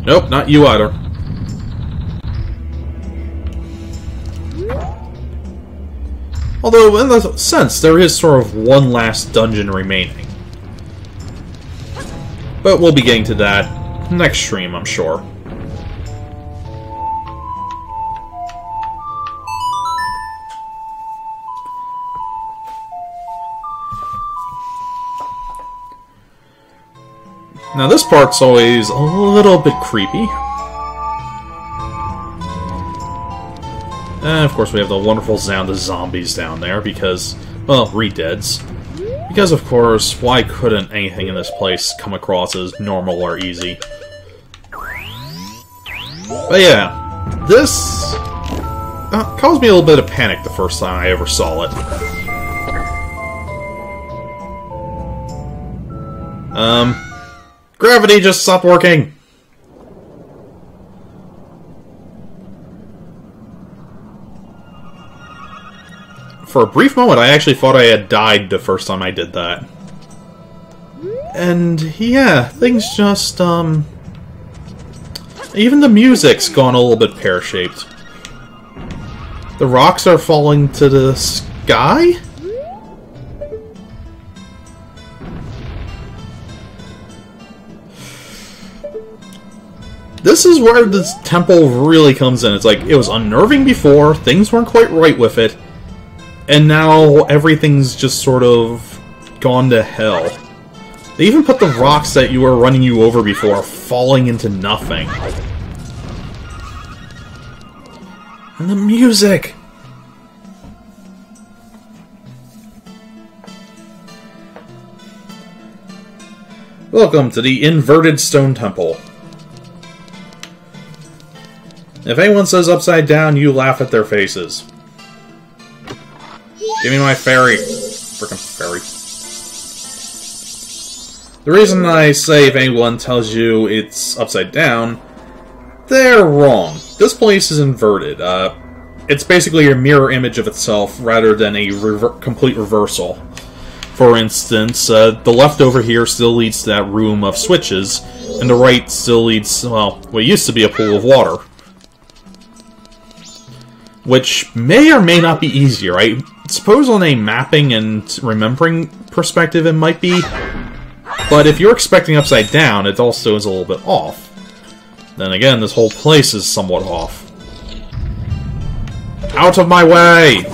Nope, not you either. Although, in that sense, there is sort of one last dungeon remaining. But we'll be getting to that next stream, I'm sure. Now this part's always a little bit creepy. And of course we have the wonderful sound of zombies down there because, well, re-deads. Because of course, why couldn't anything in this place come across as normal or easy? But yeah, this caused me a little bit of panic the first time I ever saw it. Gravity just stopped working! For a brief moment, I actually thought I had died the first time I did that. And, yeah, things just, even the music's gone a little bit pear-shaped. The rocks are falling to the sky? This is where this temple really comes in. It's like, it was unnerving before, things weren't quite right with it, and now everything's just sort of gone to hell. They even put the rocks that you were running you over before falling into nothing. And the music! Welcome to the Inverted Stone Temple. If anyone says upside down, you laugh at their faces. Give me my fairy. Frickin' fairy. The reason I say if anyone tells you it's upside down, they're wrong. This place is inverted. It's basically a mirror image of itself rather than a complete reversal. For instance, the left over here still leads to that room of switches, and the right still leads, well, what used to be a pool of water. Which may or may not be easier. I suppose on a mapping and remembering perspective it might be, but if you're expecting upside down, it also is a little bit off. Then again, this whole place is somewhat off. Out of my way!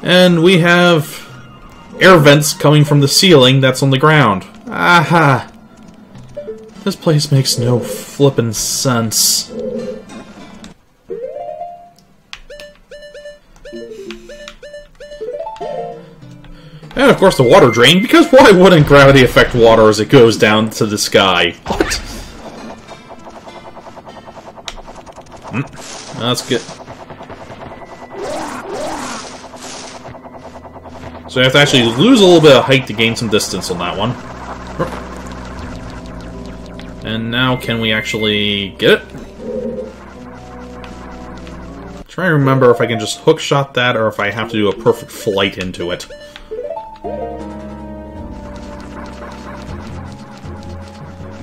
And we have air vents coming from the ceiling that's on the ground. Aha! This place makes no flippin' sense. And of course the water drain, because why wouldn't gravity affect water as it goes down to the sky? What? That's good. So you have to actually lose a little bit of height to gain some distance on that one. And now can we actually get it? Try and remember if I can just hook shot that or if I have to do a perfect flight into it.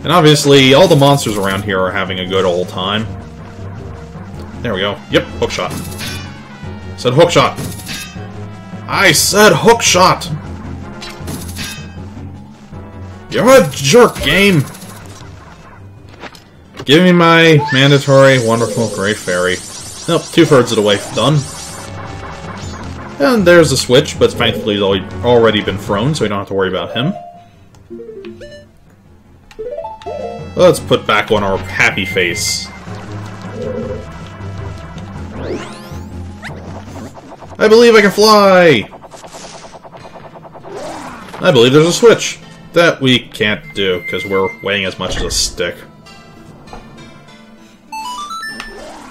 And obviously all the monsters around here are having a good old time. There we go. Yep, hook shot. Said hook shot. I said hook shot. You're a jerk, game. Give me my mandatory wonderful Gray Fairy. Nope, two-thirds of the way done. And there's the switch, but thankfully it's already been thrown, so we don't have to worry about him. Let's put back on our happy face. I believe I can fly! I believe there's a switch. That we can't do, because we're weighing as much as a stick.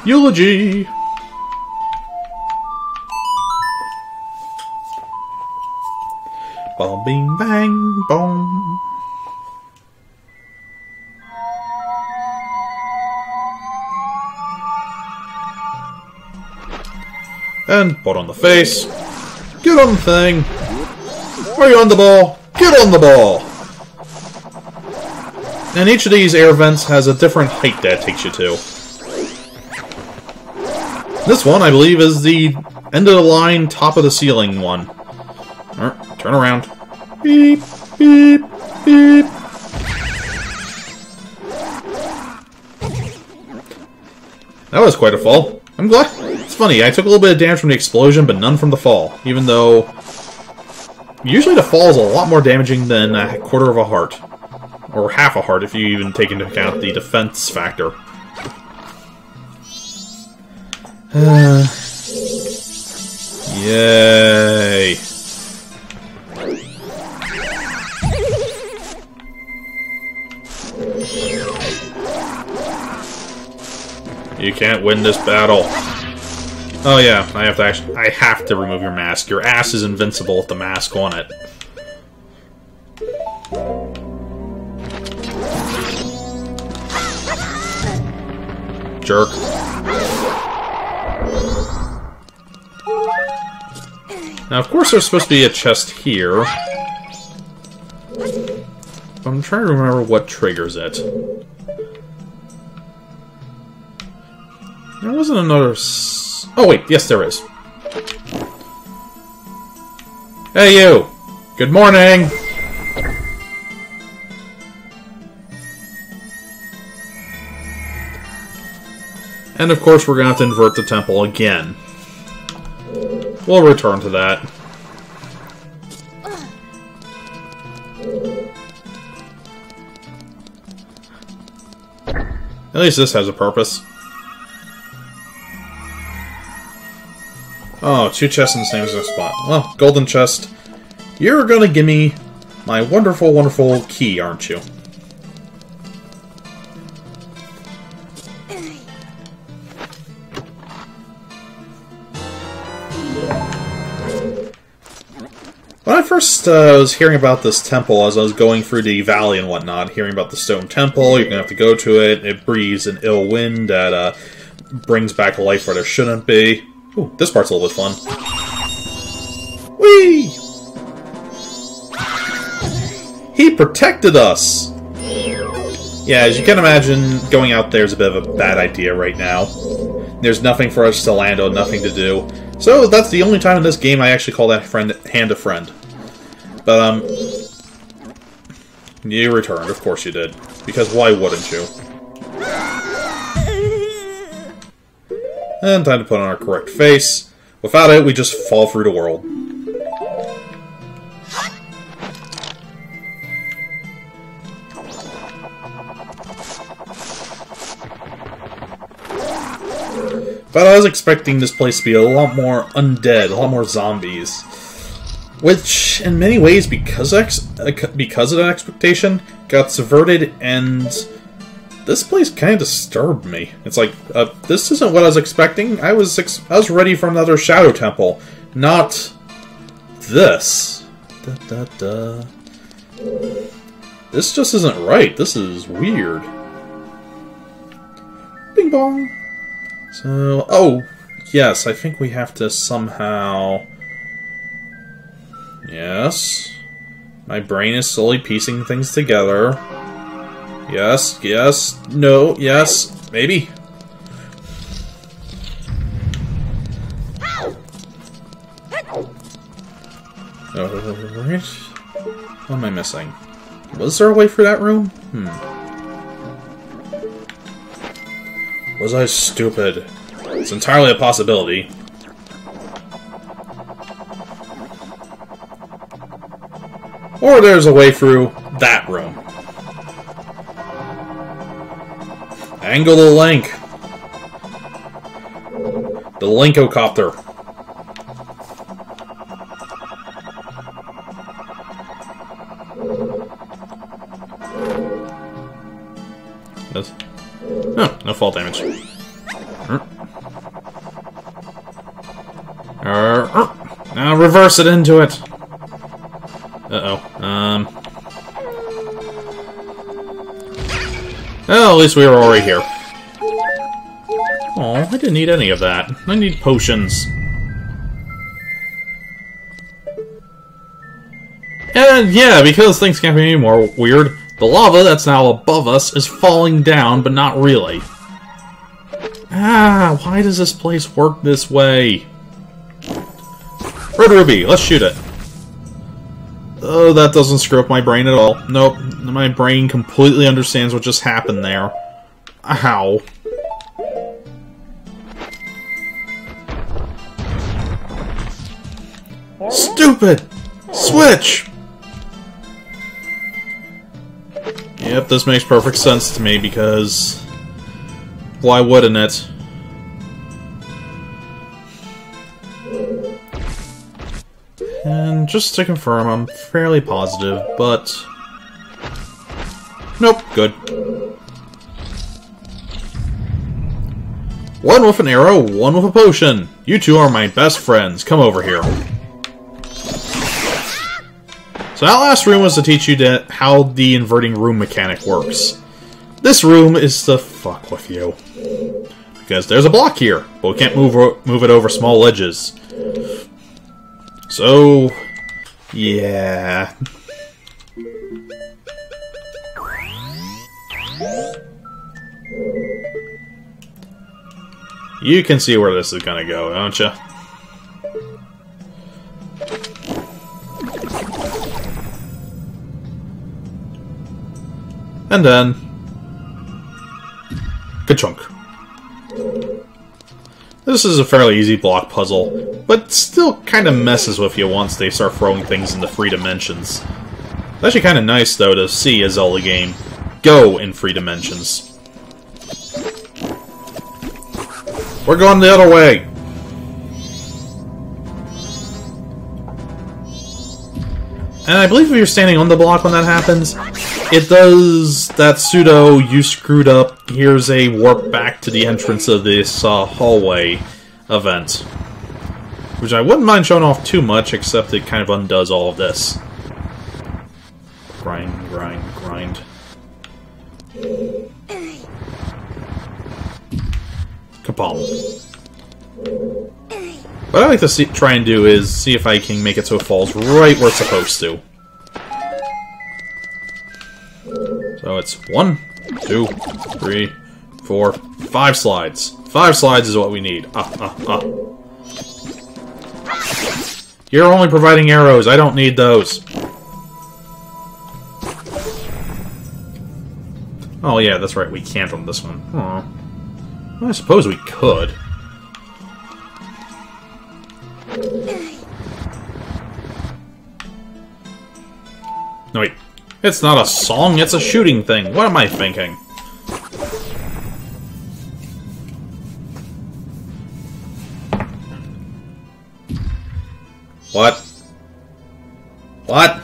Eulogy! Bom, bing, bang, bom. And butt on the face. Get on the thing. Are you on the ball? Get on the ball! And each of these air vents has a different height that it takes you to. This one, I believe, is the end of the line, top of the ceiling one. Alright, turn around. Beep, beep, beep. That was quite a fall. I'm glad. It's funny, I took a little bit of damage from the explosion, but none from the fall. Even though, usually the fall is a lot more damaging than a quarter of a heart. Or half a heart, if you even take into account the defense factor. Yay! You can't win this battle. Oh yeah, I have to actually. I have to remove your mask. Your ass is invincible with the mask on it. Jerk. Now, of course, there's supposed to be a chest here. I'm trying to remember what triggers it. There wasn't another. Oh, wait, yes, there is. Hey, you! Good morning! And, of course, we're gonna have to invert the temple again. We'll return to that. At least this has a purpose. Oh, two chests in the same spot. Well, golden chest. You're gonna give me my wonderful, wonderful key, aren't you? When I first was hearing about this temple, as I was going through the valley and whatnot, hearing about the stone temple, you're gonna have to go to it, it breathes an ill wind that brings back life where there shouldn't be. Ooh, this part's a little bit fun. Whee! He protected us! Yeah, as you can imagine, going out there is a bit of a bad idea right now. There's nothing for us to land on, nothing to do. So that's the only time in this game I actually call that friend hand a friend. But you returned, of course you did. Because why wouldn't you? And time to put on our correct face. Without it, we just fall through the world. But I was expecting this place to be a lot more undead, a lot more zombies. Which, in many ways, because of that expectation, got subverted and this place kind of disturbed me. It's like, this isn't what I was expecting. I was ready for another Shadow Temple, not this. This just isn't right. This is weird. Bing bong. So, oh, yes, I think we have to somehow... Yes. My brain is slowly piecing things together. Yes, yes, no, yes, maybe. Alright. What am I missing? Was there a way for that room? Hmm. Was I stupid? It's entirely a possibility. Or there's a way through that room. Angle the link. The Linkocopter. Yes. No, no fall damage. Now reverse it into it. Uh-oh. Well, at least we were already here. Oh, I didn't need any of that. I need potions. And yeah, because things can't be any more weird, the lava that's now above us is falling down, but not really. Ah, why does this place work this way? Red Ruby, let's shoot it. Oh, that doesn't screw up my brain at all. Nope, my brain completely understands what just happened there. Ow. Stupid! Switch! Yep, this makes perfect sense to me because... why wouldn't it? And just to confirm, I'm fairly positive, but... nope, good. One with an arrow, one with a potion. You two are my best friends. Come over here. So that last room was to teach you that how the inverting room mechanic works. This room is to fuck with you. Because there's a block here, but we can't move it over small ledges. So, yeah. You can see where this is gonna go, don't you? And then... ka-chunk. This is a fairly easy block puzzle, but still kind of messes with you once they start throwing things into three dimensions. It's actually kind of nice, though, to see a Zelda game go in three dimensions. We're going the other way! And I believe if you're standing on the block when that happens, it does that pseudo, you screwed up, here's a warp back to the entrance of this hallway event. Which I wouldn't mind showing off too much, except it kind of undoes all of this. Grind, grind, grind. Kapal. What I like to try and do is see if I can make it so it falls right where it's supposed to. So it's 1, 2, 3, 4, 5 slides. 5 slides is what we need. You're only providing arrows. I don't need those. Oh yeah, that's right. We can't on this one. Aww. Well, I suppose we could. No, wait. It's not a song, it's a shooting thing. What am I thinking? What? What?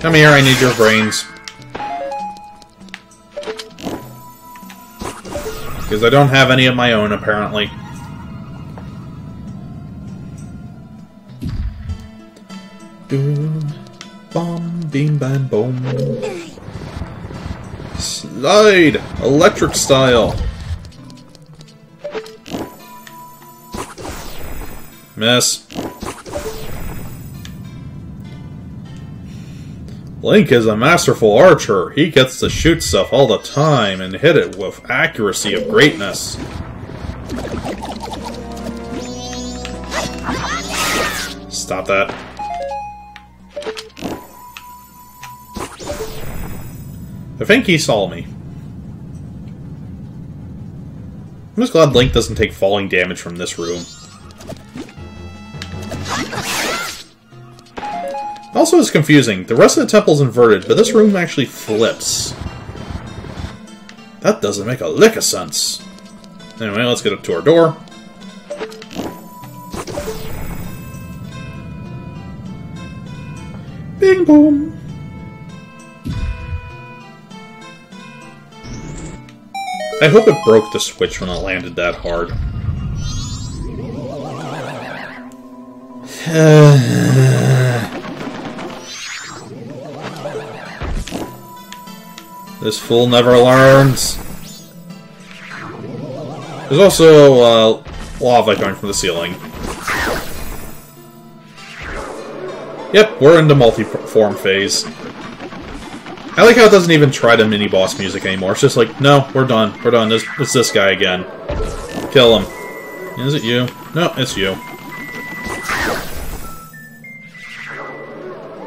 Come here, I need your brains. Because I don't have any of my own, apparently. Doom, bomb, beam, bam, boom. Slide! Electric style! Miss. Link is a masterful archer. He gets to shoot stuff all the time and hit it with accuracy of greatness. Stop that. I think he saw me. I'm just glad Link doesn't take falling damage from this room. Also, it's confusing. The rest of the temple's inverted, but this room actually flips. That doesn't make a lick of sense. Anyway, let's get up to our door. Bing boom! I hope it broke the Switch when it landed that hard. This fool never learns. There's also lava coming from the ceiling. Yep, we're in the multi-form phase. I like how it doesn't even try the mini-boss music anymore. It's just like, no, we're done. We're done. It's this guy again. Kill him. Is it you? No, it's you.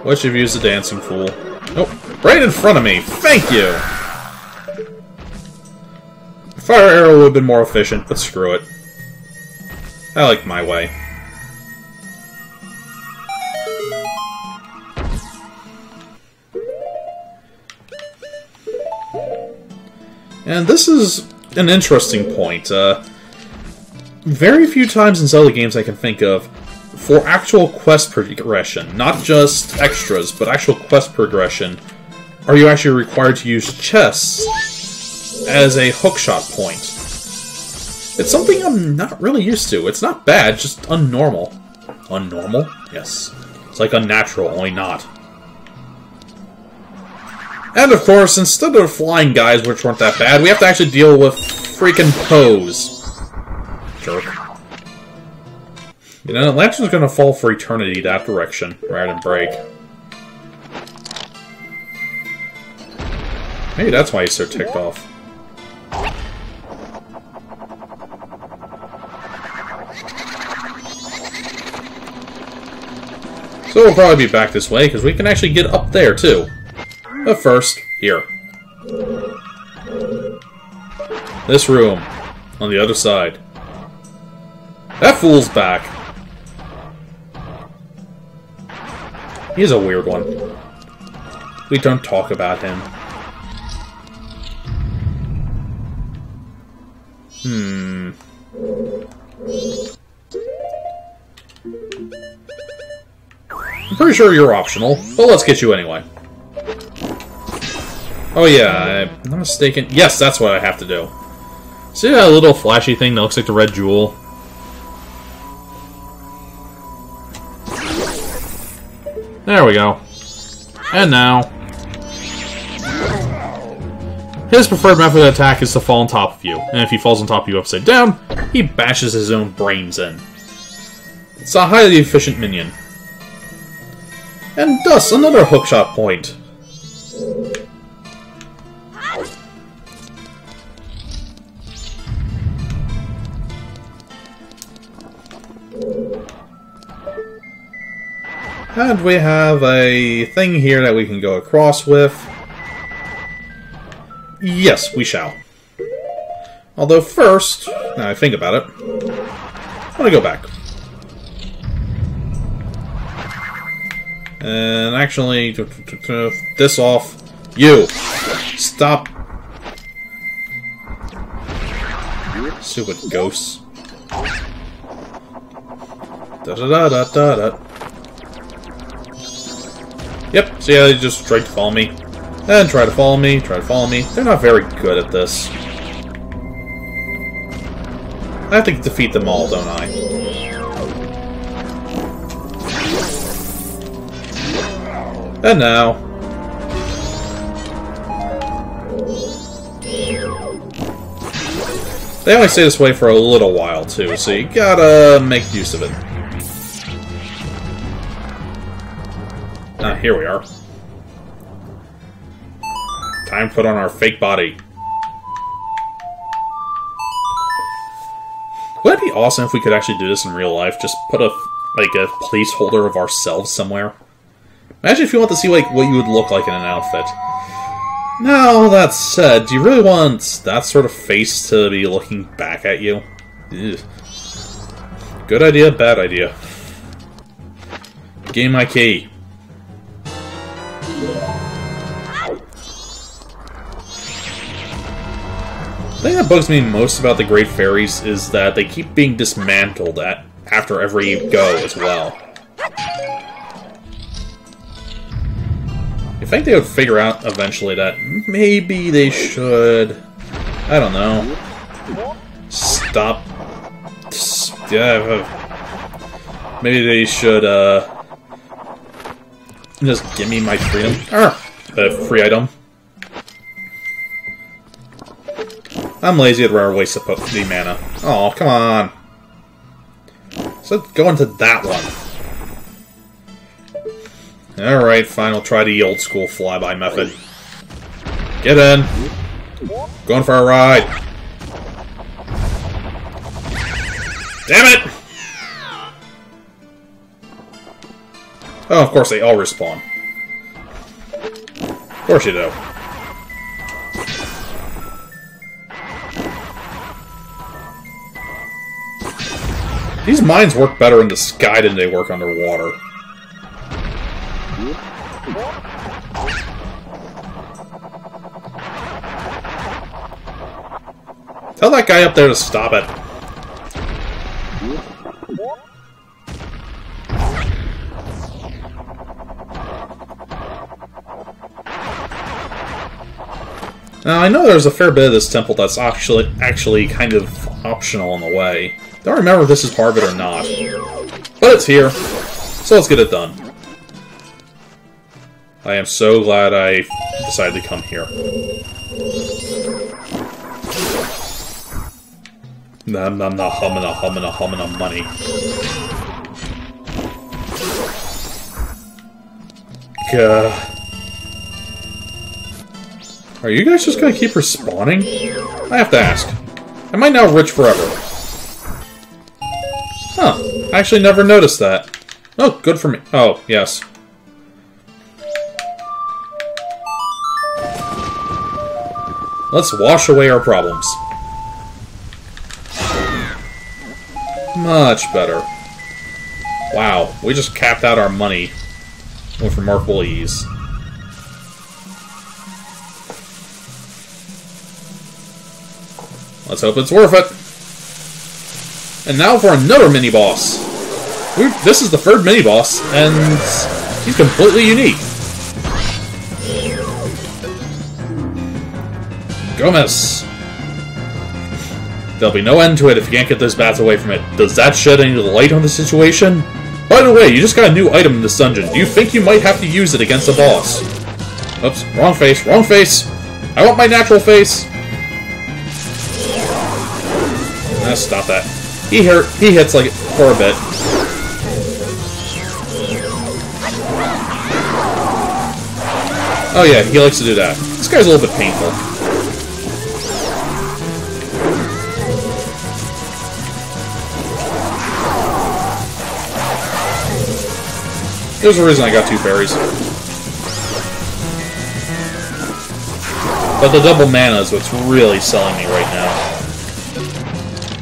Which of you is the dancing fool? Nope. Right in front of me! Thank you! Fire Arrow would have been more efficient, but screw it. I like my way. And this is an interesting point. Very few times in Zelda games I can think of for actual quest progression, not just extras, but actual quest progression, are you actually required to use chests as a hookshot point? It's something I'm not really used to. It's not bad, just unnormal. Unnormal? Yes. It's like unnatural, only not. And of course, instead of flying guys, which weren't that bad, we have to actually deal with freaking Pose. Jerk. You know, the lantern's gonna fall for eternity that direction, rather than break. Maybe that's why he's so ticked off. So we'll probably be back this way, because we can actually get up there, too. But first, here. This room. On the other side. That fool's back. He's a weird one. We don't talk about him. Hmm. I'm pretty sure you're optional, but let's get you anyway. Oh yeah, I'm not mistaken. Yes, that's what I have to do. See that little flashy thing that looks like the red jewel? There we go. And now... his preferred method of attack is to fall on top of you, and if he falls on top of you upside down, he bashes his own brains in. It's a highly efficient minion. And thus, another hookshot point. And we have a thing here that we can go across with. Yes, we shall. Although first, now I think about it, I'm gonna go back. And actually, this off. You! Stop! Stupid ghosts. Da-da-da-da-da-da. Yep, see how they just tried to follow me? And try to follow me, try to follow me. They're not very good at this. I have to defeat them all, don't I? And now... They only stay this way for a little while, too, so you gotta make use of it. Ah, here we are. Time to put on our fake body. Wouldn't it be awesome if we could actually do this in real life? Just put a, like, a placeholder of ourselves somewhere? Imagine if you want to see, like, what you would look like in an outfit. Now, that said, do you really want that sort of face to be looking back at you? Ugh. Good idea, bad idea. Give me my key. The thing that bugs me most about the Great Fairies is that they keep being dismantled after every go as well. I think they would figure out eventually that maybe they should, I don't know, stop, yeah, maybe they should just give me my freedom, free item. I'm lazy at rare waste of the mana. Oh, come on. So go into that one. Alright, fine, I'll try the old school flyby method. Get in! Going for a ride! Damn it! Oh, of course they all respawn. Of course you do. These mines work better in the sky than they work underwater. Tell that guy up there to stop it. Now I know there's a fair bit of this temple that's actually kind of optional on the way. Don't remember if this is part of it or not. But it's here. So let's get it done. I am so glad I decided to come here. Nom nom nom homina homina homina money. Gah. Are you guys just gonna keep respawning? I have to ask. Am I now rich forever? Huh. I actually never noticed that. Oh, good for me. Oh, yes. Let's wash away our problems. Much better. Wow, we just capped out our money with remarkable ease. Let's hope it's worth it. And now for another mini-boss. This is the third mini-boss, and he's completely unique. Gomez! There'll be no end to it if you can't get those bats away from it. Does that shed any light on the situation? By the way, you just got a new item in this dungeon. Do you think you might have to use it against a boss? Oops, wrong face, wrong face! I want my natural face! Nah, stop that. He hits like for a bit. Oh yeah, he likes to do that. This guy's a little bit painful. There's a reason I got two fairies. But the double mana is what's really selling me right now.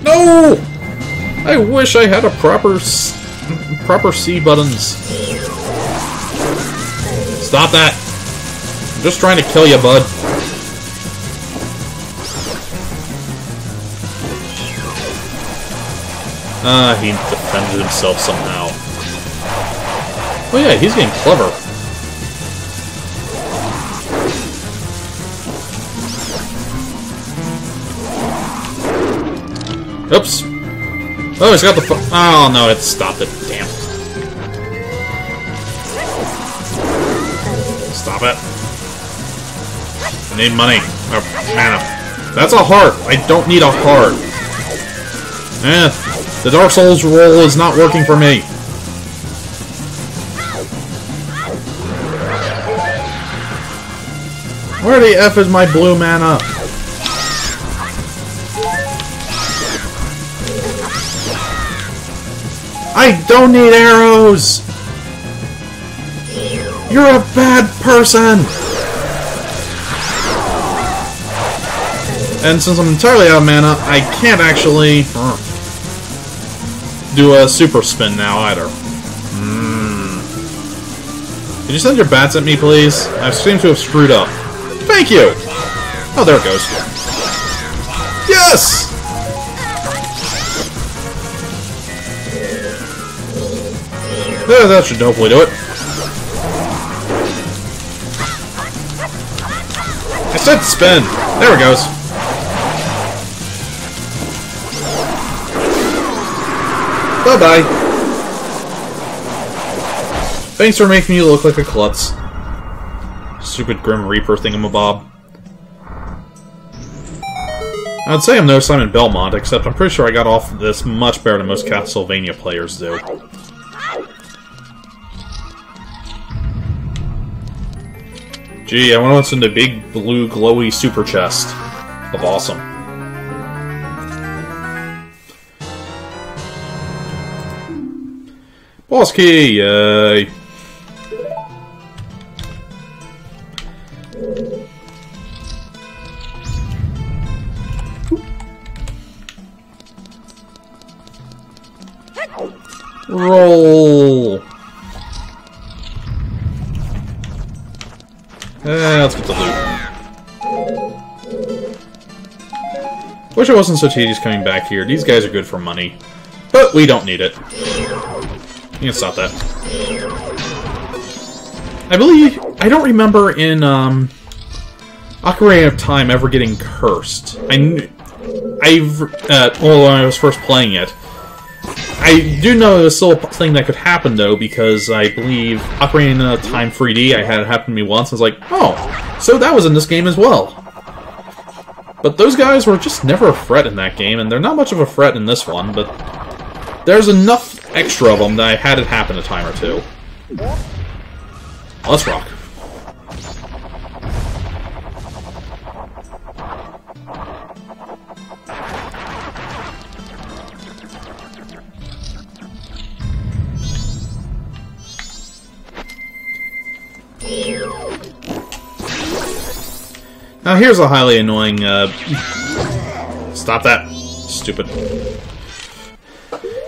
No! I wish I had a proper C buttons. Stop that! I'm just trying to kill you, bud. Ah, he defended himself somehow. Oh yeah, he's getting clever. Oops. Oh, it's got the oh no, it stopped it. Damn. Stop it. I need money. Or mana. That's a heart. I don't need a heart. The Dark Souls roll is not working for me. Where the F is my blue mana? I don't need arrows! You're a bad person! And since I'm entirely out of mana, I can't actually do a super spin now either. Can you send your bats at me, please? I seem to have screwed up. Thank you! Oh, there it goes. Yes! Yeah, that should hopefully do it. I said spin. There it goes. Bye-bye. Thanks for making me look like a klutz. Stupid Grim Reaper thingamabob. I'd say I'm no Simon Belmont, except I'm pretty sure I got off this much better than most Castlevania players do. Gee, I wonder what's in the big blue glowy super chest of awesome. Boss key, yay! Roll. Let's get the loot. Wish I wasn't so tedious coming back here. These guys are good for money. But we don't need it. You can stop that. I believe... I don't remember in, Ocarina of Time ever getting cursed. Well, when I was first playing it. I do know there's still a thing that could happen, though, because I believe Ocarina of Time 3D, I had it happen to me once, and I was like, oh, so that was in this game as well. But those guys were just never a threat in that game, and they're not much of a threat in this one, but there's enough extra of them that I had it happen a time or two. Let's rock. Now here's a highly annoying, stop that, stupid.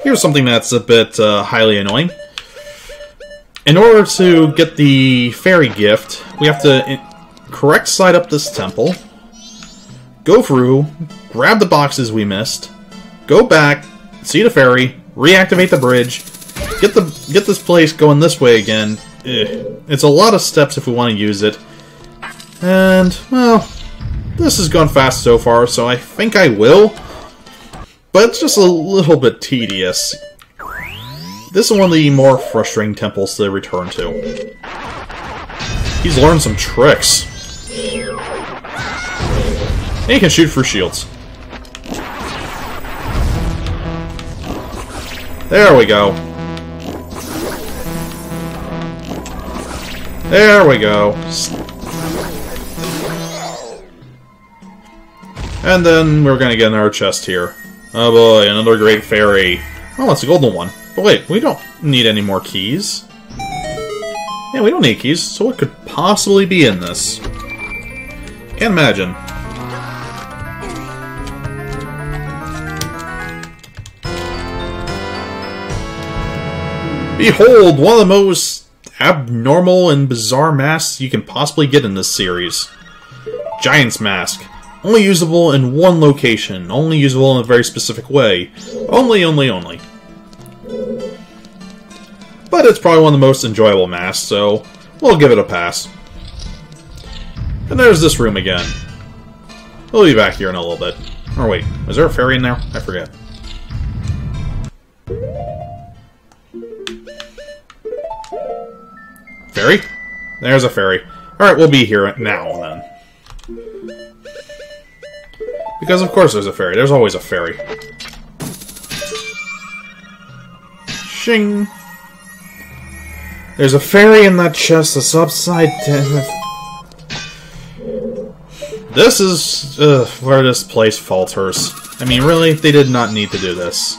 Here's something that's a bit, highly annoying. In order to get the fairy gift, we have to correct side up this temple, go through, grab the boxes we missed, go back, see the fairy, reactivate the bridge, get this place going this way again. It's a lot of steps if we want to use it. And, well, this has gone fast so far, so I think I will. But it's just a little bit tedious. This is one of the more frustrating temples to return to. He's learned some tricks. And he can shoot through shields. There we go. There we go. And then we're gonna get another chest here. Oh boy, another great fairy. Oh, that's a golden one. But wait, we don't need any more keys. Yeah, we don't need keys, so what could possibly be in this? Can't imagine. Behold, one of the most abnormal and bizarre masks you can possibly get in this series. Giant's Mask. Only usable in one location. Only usable in a very specific way. Only. But it's probably one of the most enjoyable masks, so we'll give it a pass. And there's this room again. We'll be back here in a little bit. Or wait, was there a fairy in there? I forget. Fairy? There's a fairy. Alright, we'll be here now, then. Because of course there's a fairy. There's always a fairy. Shing! There's a fairy in that chest that's upside down. This is where this place falters. I mean, really, they did not need to do this.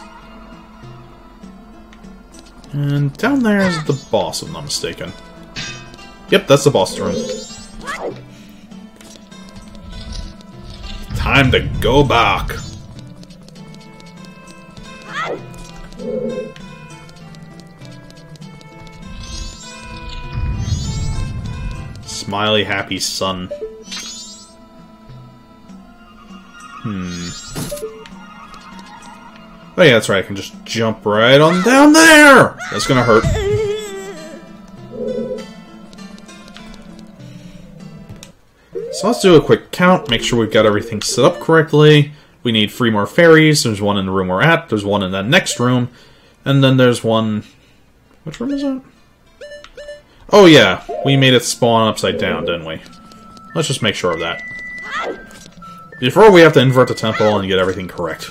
And down there is the boss, if I'm not mistaken. Yep, that's the boss room. Time to go back. Smiley, happy sun. Oh yeah, that's right, I can just jump right on down there! That's gonna hurt. So let's do a quick count, make sure we've got everything set up correctly. We need 3 more fairies, there's one in the room we're at, there's one in that next room, and then there's one... Which room is that? Oh yeah, we made it spawn upside down, didn't we? Let's just make sure of that. Before we have to invert the temple and get everything correct.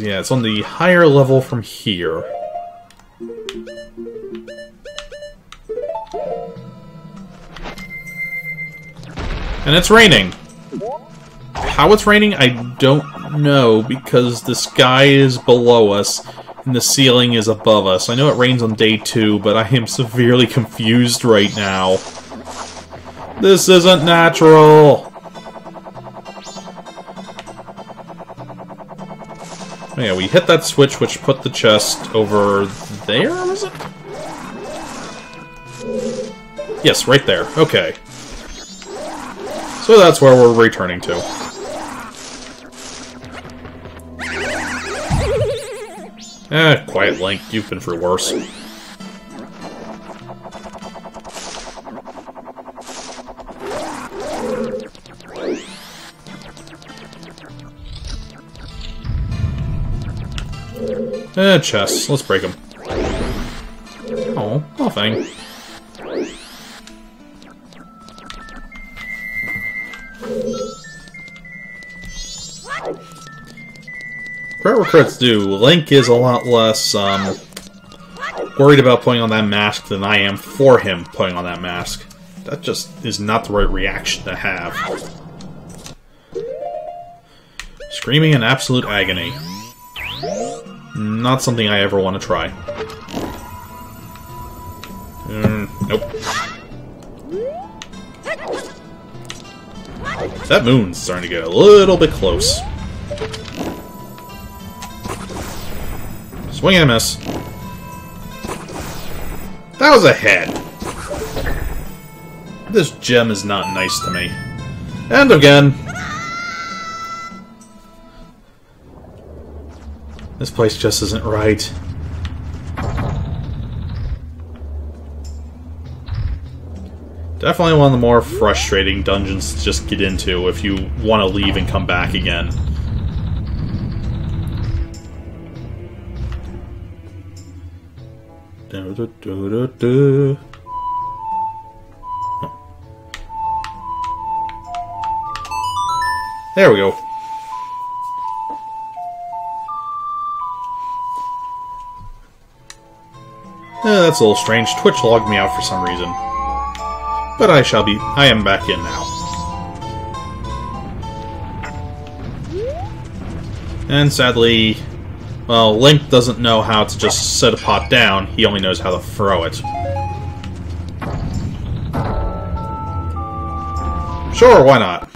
Yeah, it's on the higher level from here. And it's raining! How it's raining, I don't know, because the sky is below us and the ceiling is above us. I know it rains on day 2, but I am severely confused right now. This isn't natural! Oh yeah, we hit that switch, which put the chest over there, was it? Yes, right there. Okay. So that's where we're returning to. Eh, Quiet Link, you've been through worse. Chests. Let's break them. Oh, nothing. Credit where credit's due. Link is a lot less worried about putting on that mask than I am for him putting on that mask. That just is not the right reaction to have. Screaming in absolute agony. Not something I ever want to try. Nope. That moon's starting to get a little bit close. Swing and a miss. That was a head. This gem is not nice to me. And again. This place just isn't right. Definitely one of the more frustrating dungeons to just get into if you want to leave and come back again. There we go. That's a little strange. Twitch logged me out for some reason. But I am back in now. And sadly, well, Link doesn't know how to just set a pot down. He only knows how to throw it. Sure, why not?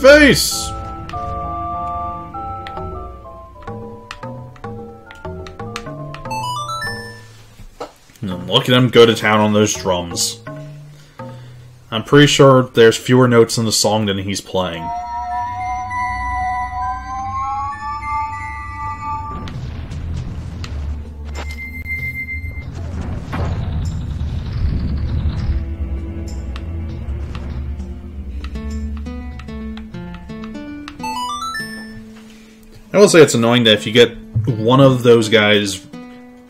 Face! Look at him go to town on those drums. I'm pretty sure there's fewer notes in the song than he's playing. I will say it's annoying that if you get one of those guys...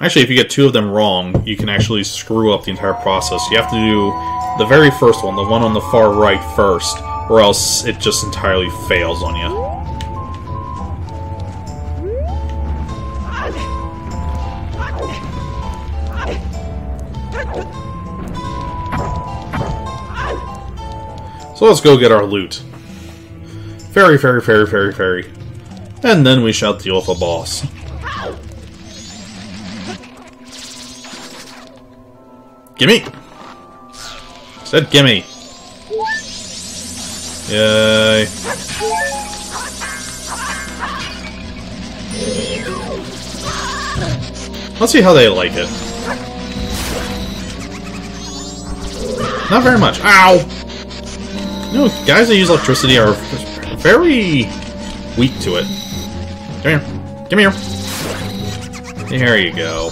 Actually, if you get two of them wrong, you can actually screw up the entire process. You have to do the very first one, the one on the far right first, or else it just entirely fails on you. So let's go get our loot. Fairy, fairy, fairy, fairy, fairy. And then we shall deal with a boss. Gimme! Said gimme! Yay! Let's see how they like it. Not very much. Ow! You know, guys that use electricity are very weak to it. Come here. Come here. There you go.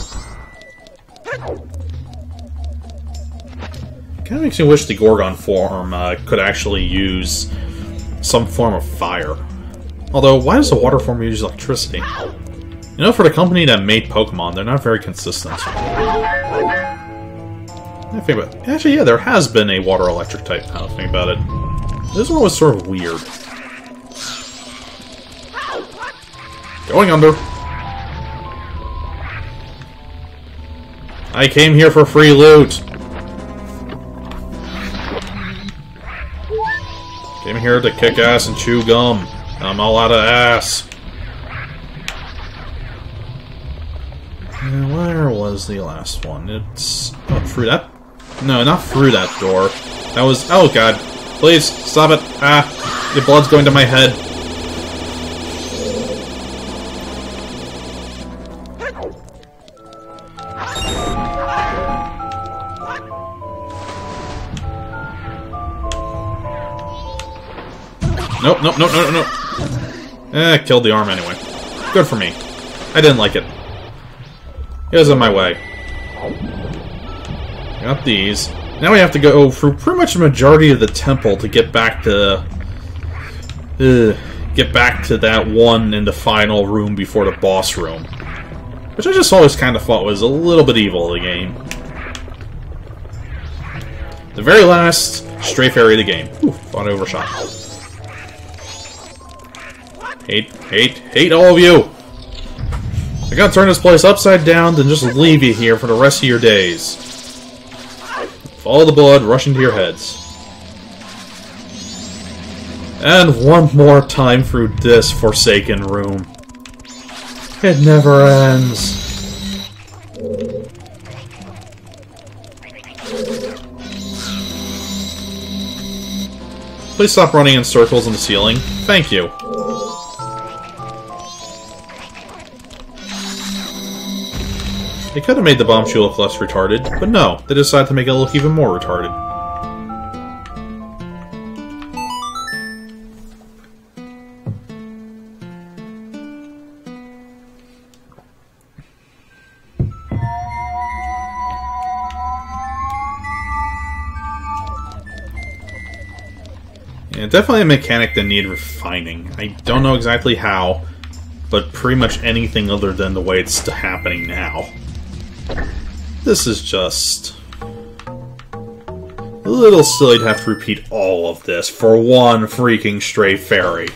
Kind of makes me wish the Gorgon form could actually use some form of fire. Although, why does the water form use electricity? You know, for the company that made Pokemon, they're not very consistent. I think about it. Actually, yeah, there has been a water electric type now. Think about it. This one was sort of weird. Going under. I came here for free loot. Came here to kick ass and chew gum. I'm all out of ass. Now, where was the last one? It's... Oh, through that... No, not through that door. That was... Oh, God. Please, stop it. Ah, the blood's going to my head. Nope, nope, nope, nope, nope. Eh, killed the arm anyway. Good for me. I didn't like it. It was in my way. Got these. Now we have to go through pretty much the majority of the temple to get back to... get back to that one in the final room before the boss room. Which I just always kind of thought was a little bit evil of the game. The very last Stray Fairy of the game. Ooh, thought I overshot. Hate, hate, hate all of you! I gotta turn this place upside down, then just leave you here for the rest of your days. Follow the blood rushing to your heads. And one more time through this forsaken room. It never ends. Please stop running in circles on the ceiling. Thank you. They could have made the bomb shoe look less retarded, but no, they decided to make it look even more retarded. Yeah, definitely a mechanic that needed refining. I don't know exactly how, but pretty much anything other than the way it's happening now. This is just a little silly to have to repeat all of this for one freaking Stray Fairy.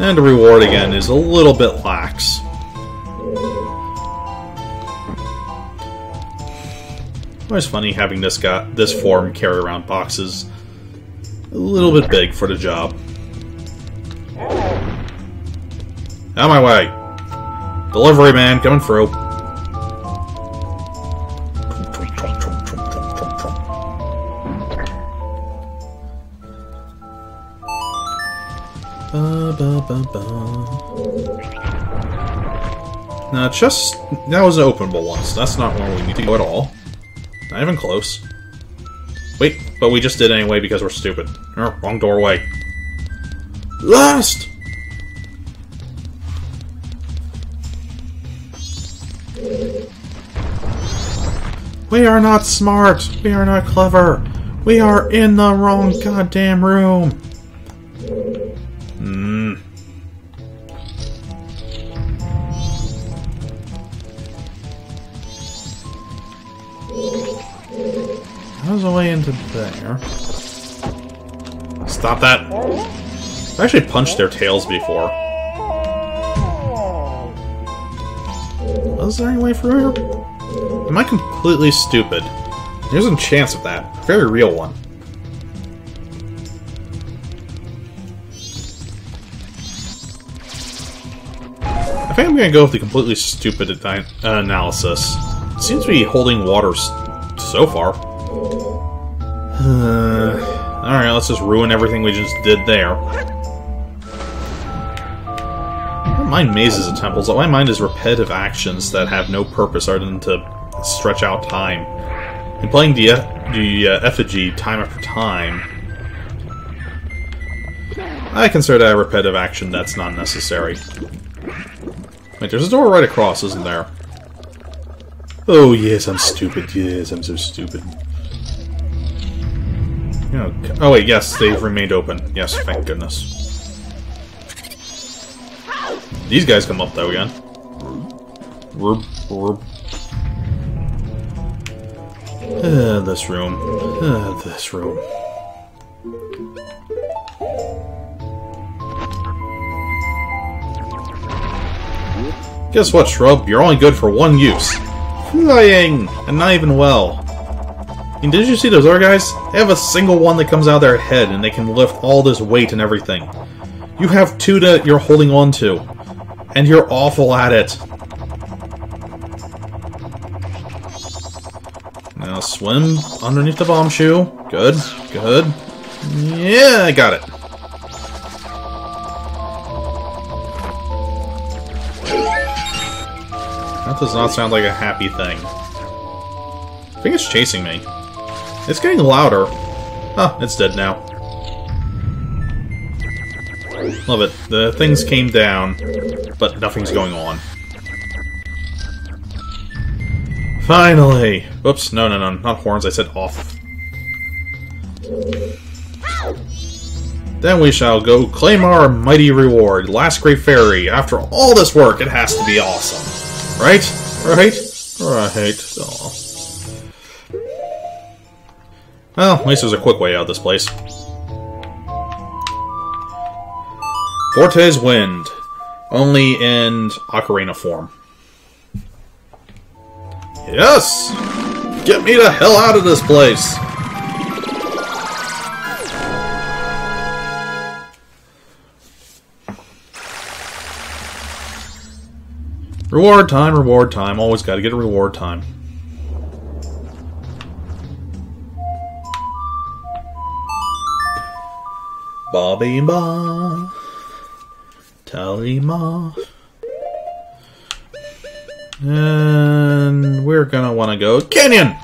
And the reward again is a little bit lax. Always funny having this form carry around boxes. A little bit big for the job. Out of my way! Delivery man coming through. Now, just that was an openable one, so that's not where we need to go at all. Not even close. Wait, but we just did anyway because we're stupid. Oh, wrong doorway. Last! We are not smart. We are not clever. We are in the wrong goddamn room. Mm. How's the way into there? Stop that. I've actually punched their tails before. Is there any way through here? Am I completely stupid? There's a chance of that. A very real one. I think I'm gonna go with the completely stupid analysis. It seems to be holding water so far. Alright, let's just ruin everything we just did there. I don't mind mazes and temples. All I mind is repetitive actions that have no purpose other than to stretch out time. And playing the effigy time after time, I consider that a repetitive action that's not necessary. Wait, there's a door right across, isn't there? Oh yes, I'm stupid. Yes, I'm so stupid. Okay. Oh wait, yes, they've remained open. Yes, thank goodness. These guys come up though again. This room. This room. Guess what, Shrub? You're only good for one use. Flying! And not even well. And did you see those other guys? They have a single one that comes out of their head and they can lift all this weight and everything. You have two that you're holding on to. And you're awful at it. Now swim underneath the bomb shoe. Good, good. Yeah, I got it. That does not sound like a happy thing. I think it's chasing me. It's getting louder. Huh, it's dead now. Love it. The things came down, but nothing's going on. Finally! Whoops, no, not horns, I said off. Then we shall go claim our mighty reward, Last Great Fairy. After all this work, it has to be awesome. Right? Right. Aw. Well, at least there's a quick way out of this place. Forte's Wind. Only in Ocarina form. Yes! Get me the hell out of this place! Reward time, always gotta get a reward time. Bobby Ma, Tally Ma. And we're gonna want to go canyon.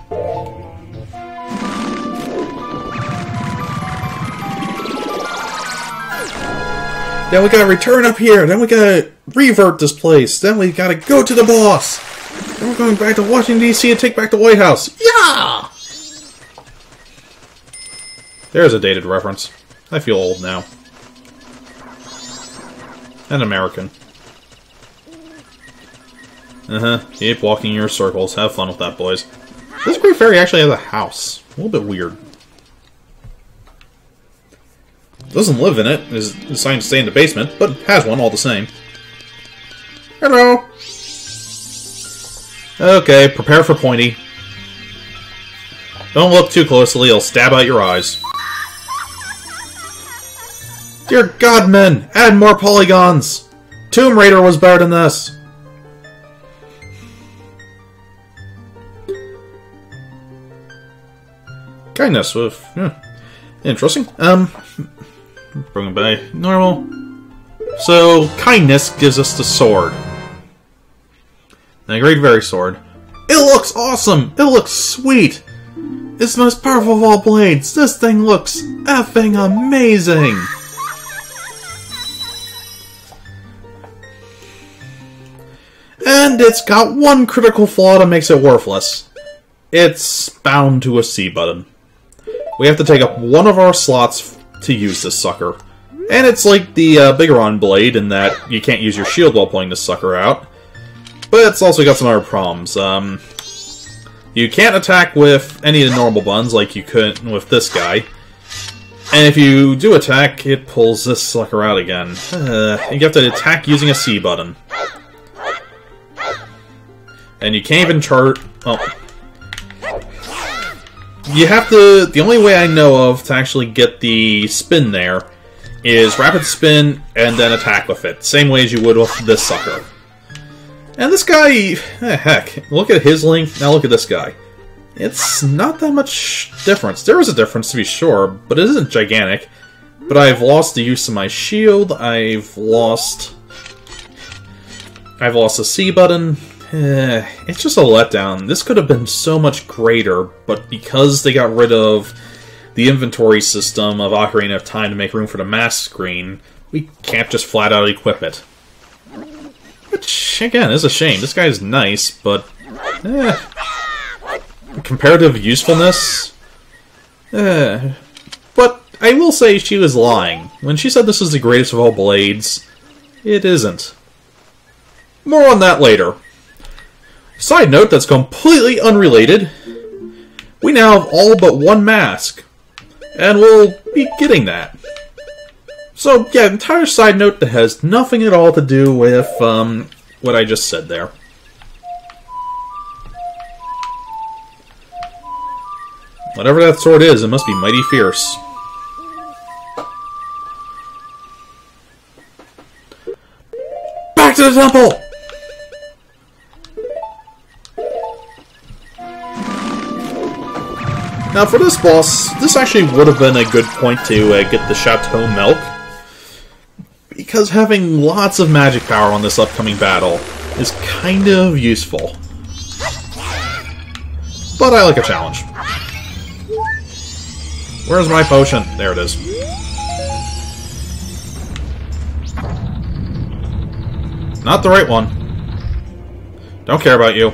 Then we gotta return up here. Then we gotta revert this place. Then we gotta go to the boss. Then we're going back to Washington D.C. and take back the White House. Yeah. There's a dated reference. I feel old now. And American. Keep walking your circles. Have fun with that, boys. This Great Fairy actually has a house. A little bit weird. Doesn't live in it. Is assigned to stay in the basement, but has one all the same. Hello! Okay, prepare for pointy. Don't look too closely, it'll stab out your eyes. Dear God, men! Add more polygons! Tomb Raider was better than this! Kindness with interesting. Bring it by normal. So kindness gives us the sword. The Great Fairy sword. It looks awesome! It looks sweet! It's the most powerful of all blades! This thing looks effing amazing! And And it's got one critical flaw that makes it worthless. It's bound to a C button. We have to take up one of our slots to use this sucker. And it's like the Bigoron Blade in that you can't use your shield while pulling this sucker out. But it's also got some other problems. You can't attack with any of the normal buttons like you could with this guy. And if you do attack, it pulls this sucker out again. You have to attack using a C button. And you can't even charge... Oh. You have to... The only way I know of to actually get the spin there is rapid spin and then attack with it. Same way as you would with this sucker. And this guy... heck. Look at his length. Now look at this guy. It's not that much difference. There is a difference, to be sure, but it isn't gigantic. But I've lost the use of my shield. I've lost the C button. It's just a letdown. This could have been so much greater, but because they got rid of the inventory system of Ocarina of Time to make room for the mask screen, we can't just flat out equip it. Which, again, is a shame. This guy's nice, but... comparative usefulness? But I will say she was lying. When she said this is the greatest of all blades, it isn't. More on that later. Side note that's completely unrelated. We now have all but one mask. And we'll be getting that. So, yeah, entire side note that has nothing at all to do with what I just said there. Whatever that sword is, it must be mighty fierce. Back to the temple! Now for this boss, this actually would have been a good point to get the Chateau Milk. Because having lots of magic power on this upcoming battle is kind of useful. But I like a challenge. Where's my potion? There it is. Not the right one. Don't care about you.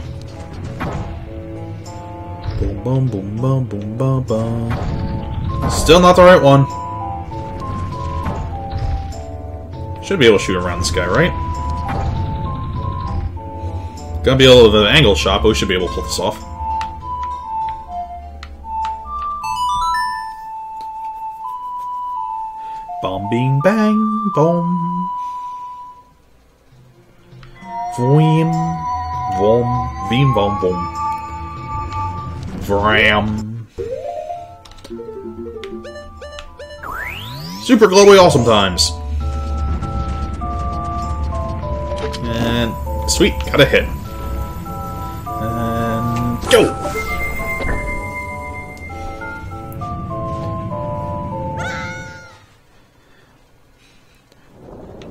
Boom, boom, boom, boom, boom, boom, boom. Still not the right one. Should be able to shoot around this guy, right? Gonna be a little bit of an angle shot, but we should be able to pull this off. Bom, bing, bang, boom. Voim, vom, bim, bom, boom. Vram. Super globally awesome times. And sweet, got a hit. And go!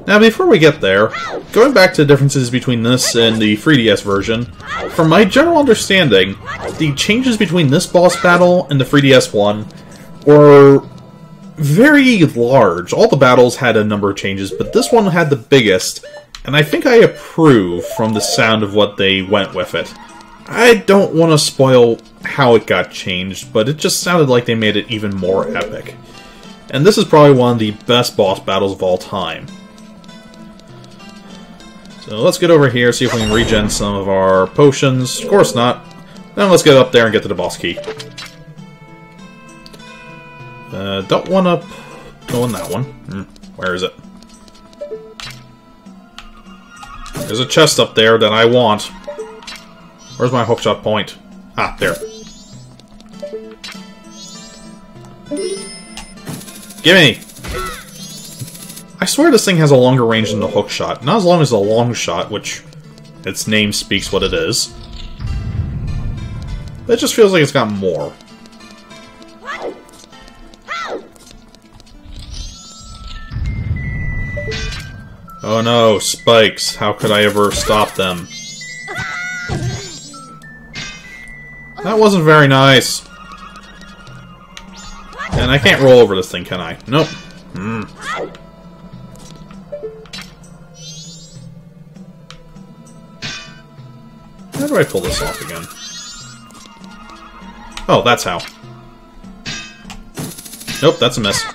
Now, before we get there, going back to the differences between this and the 3DS version, from my general understanding, the changes between this boss battle and the 3DS one were very large. All the battles had a number of changes, but this one had the biggest, and I think I approve from the sound of what they went with it. I don't want to spoil how it got changed, but it just sounded like they made it even more epic. And this is probably one of the best boss battles of all time. So let's get over here, see if we can regen some of our potions. Of course not. Then let's get up there and get to the boss key. Don't want to go in that one. Where is it? There's a chest up there that I want. Where's my hookshot point? Ah, there. Gimme! I swear this thing has a longer range than the hook shot. Not as long as the long shot, which its name speaks what it is. But it just feels like it's got more. Oh no, spikes. How could I ever stop them? That wasn't very nice. And I can't roll over this thing, can I? Nope. How do I pull this off again? Oh, that's how. Nope, that's a miss.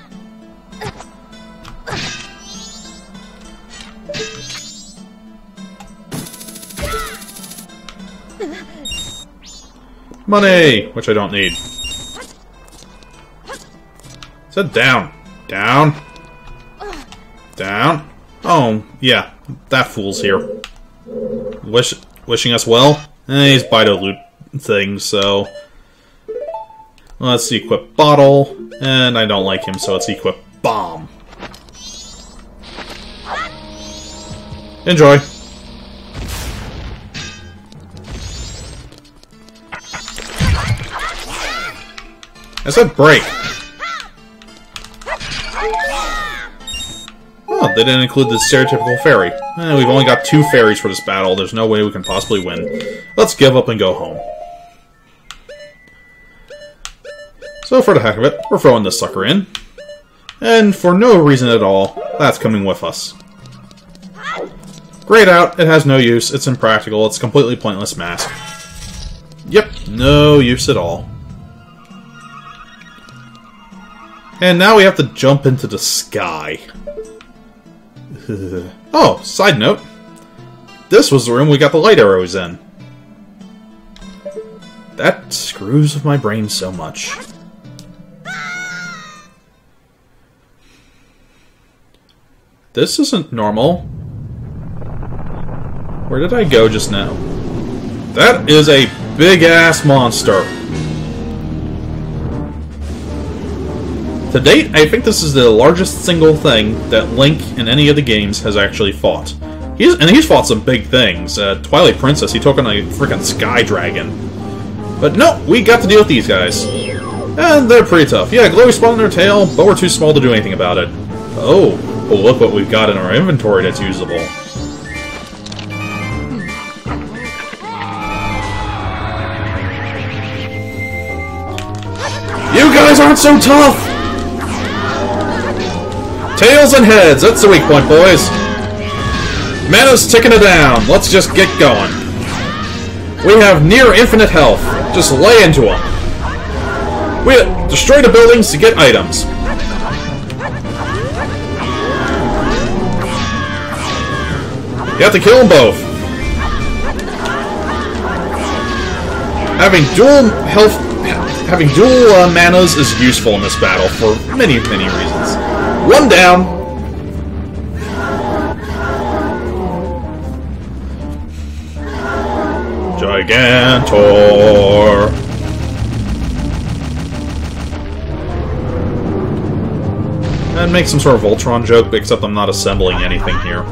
Money! Which I don't need. Sit down. Down. Down. Oh, yeah. That fool's here. Wishing us well? He's Bidoloot thing, so... Let's equip bottle, and I don't like him, so let's equip bomb. Enjoy. I said break. Oh, they didn't include the stereotypical fairy. We've only got 2 fairies for this battle. There's no way we can possibly win. Let's give up and go home. So for the heck of it, we're throwing this sucker in. And for no reason at all, that's coming with us. Grayed out, it has no use, it's impractical, it's completely pointless mask. Yep, no use at all. And now we have to jump into the sky. Oh, side note. This was the room we got the light arrows in. That screws with my brain so much. This isn't normal. Where did I go just now? That is a big-ass monster. To date, I think this is the largest single thing that Link in any of the games has actually fought. He's fought some big things. Twilight Princess, he took on a freaking sky dragon. But no, we got to deal with these guys. And they're pretty tough. Yeah, glowy spawn on their tail, but we're too small to do anything about it. Oh, well look what we've got in our inventory that's usable. You guys aren't so tough! Tails and heads, that's the weak point, boys. Mana's ticking it down. Let's just get going. We have near infinite health. Just lay into them. We destroy the buildings to get items. You have to kill them both. Having dual health, having dual manas is useful in this battle for many, many reasons. One down! Gigantor! And make some sort of Voltron joke, except I'm not assembling anything here.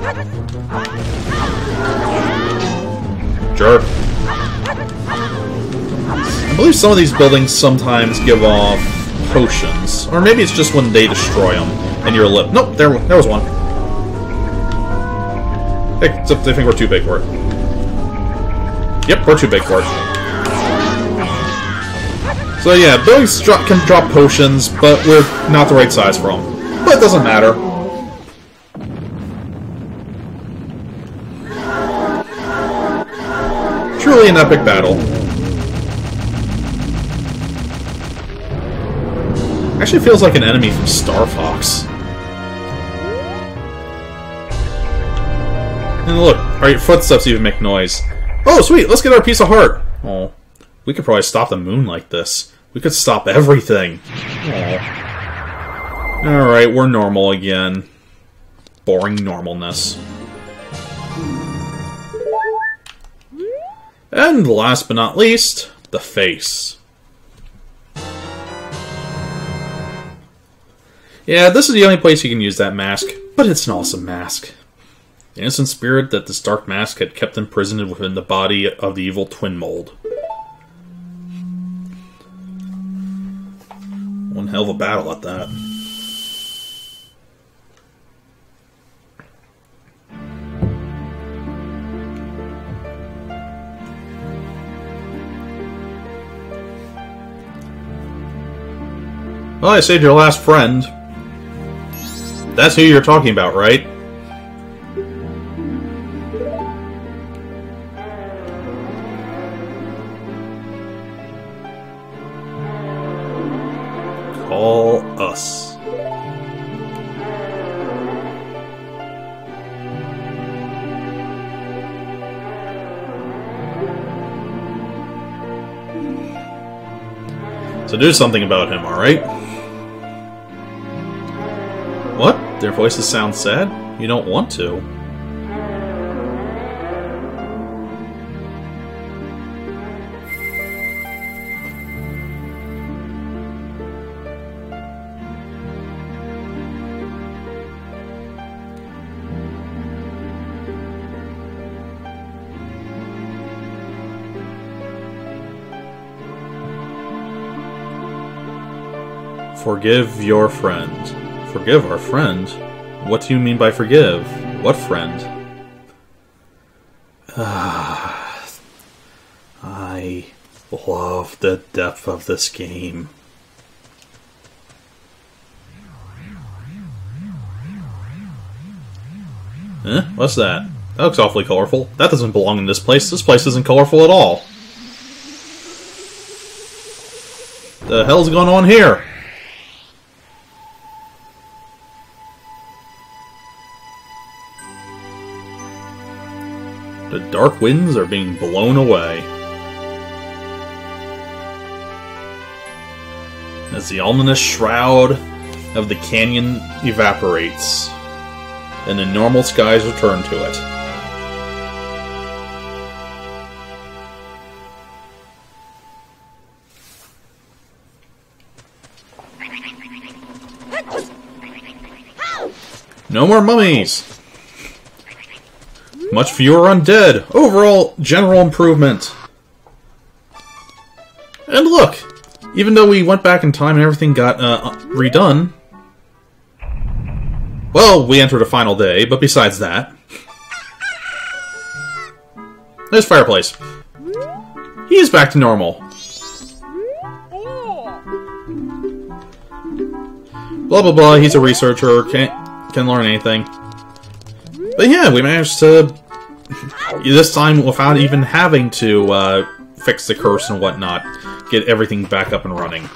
Jerk. I believe some of these buildings sometimes give off potions. Or maybe it's just when they destroy them. And your lip. Nope, there was one. Except they think we're too big for it. Yep, we're too big for it. So yeah, buildings can drop potions, but we're not the right size for them. But it doesn't matter. Truly an epic battle. Actually feels like an enemy from Star Fox. And look, our footsteps even make noise. Oh, sweet, let's get our piece of heart. Oh, we could probably stop the moon like this. We could stop everything. Oh. Alright, we're normal again. Boring normalness. And last but not least, the face. Yeah, this is the only place you can use that mask, but it's an awesome mask. The innocent spirit that this dark mask had kept imprisoned within the body of the evil twin mold. One hell of a battle at that. Well, I saved your last friend. That's who you're talking about, right? all us. So do something about him, alright? What? Their voices sound sad? You don't want to. Forgive your friend. Forgive our friend? What do you mean by forgive? What friend? I love the depth of this game. Huh? What's that? That looks awfully colorful. That doesn't belong in this place. This place isn't colorful at all. The hell's going on here? The dark winds are being blown away. As the ominous shroud of the canyon evaporates, and the normal skies return to it. No more mummies! Much fewer undead. Overall, general improvement. And look! Even though we went back in time and everything got redone... Well, we entered a final day, but besides that... There's Fireplace. He is back to normal. Blah blah blah, he's a researcher, can't learn anything. But yeah, we managed to, this time without even having to fix the curse and whatnot, get everything back up and running.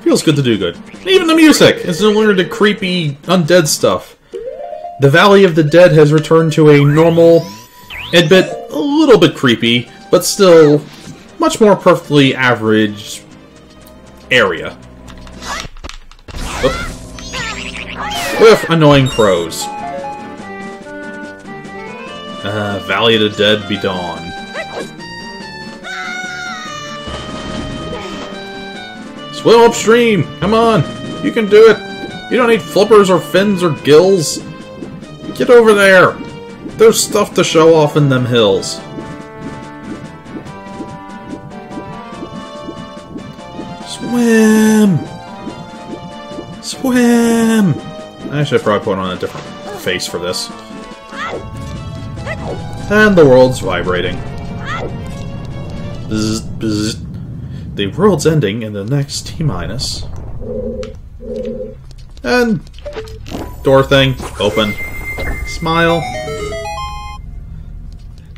Feels good to do good. Even the music! It's no longer the creepy, undead stuff. The Valley of the Dead has returned to a normal, admit, a little bit creepy, but still much more perfectly average area. Oops. With annoying crows. Valley of the Dead be dawn. Swim upstream! Come on! You can do it! You don't need flippers or fins or gills! Get over there! There's stuff to show off in them hills. Swim! Swim! I should probably put on a different face for this. And the world's vibrating. Bzz, bzz. The world's ending in the next T-minus. And... door thing. Open. Smile.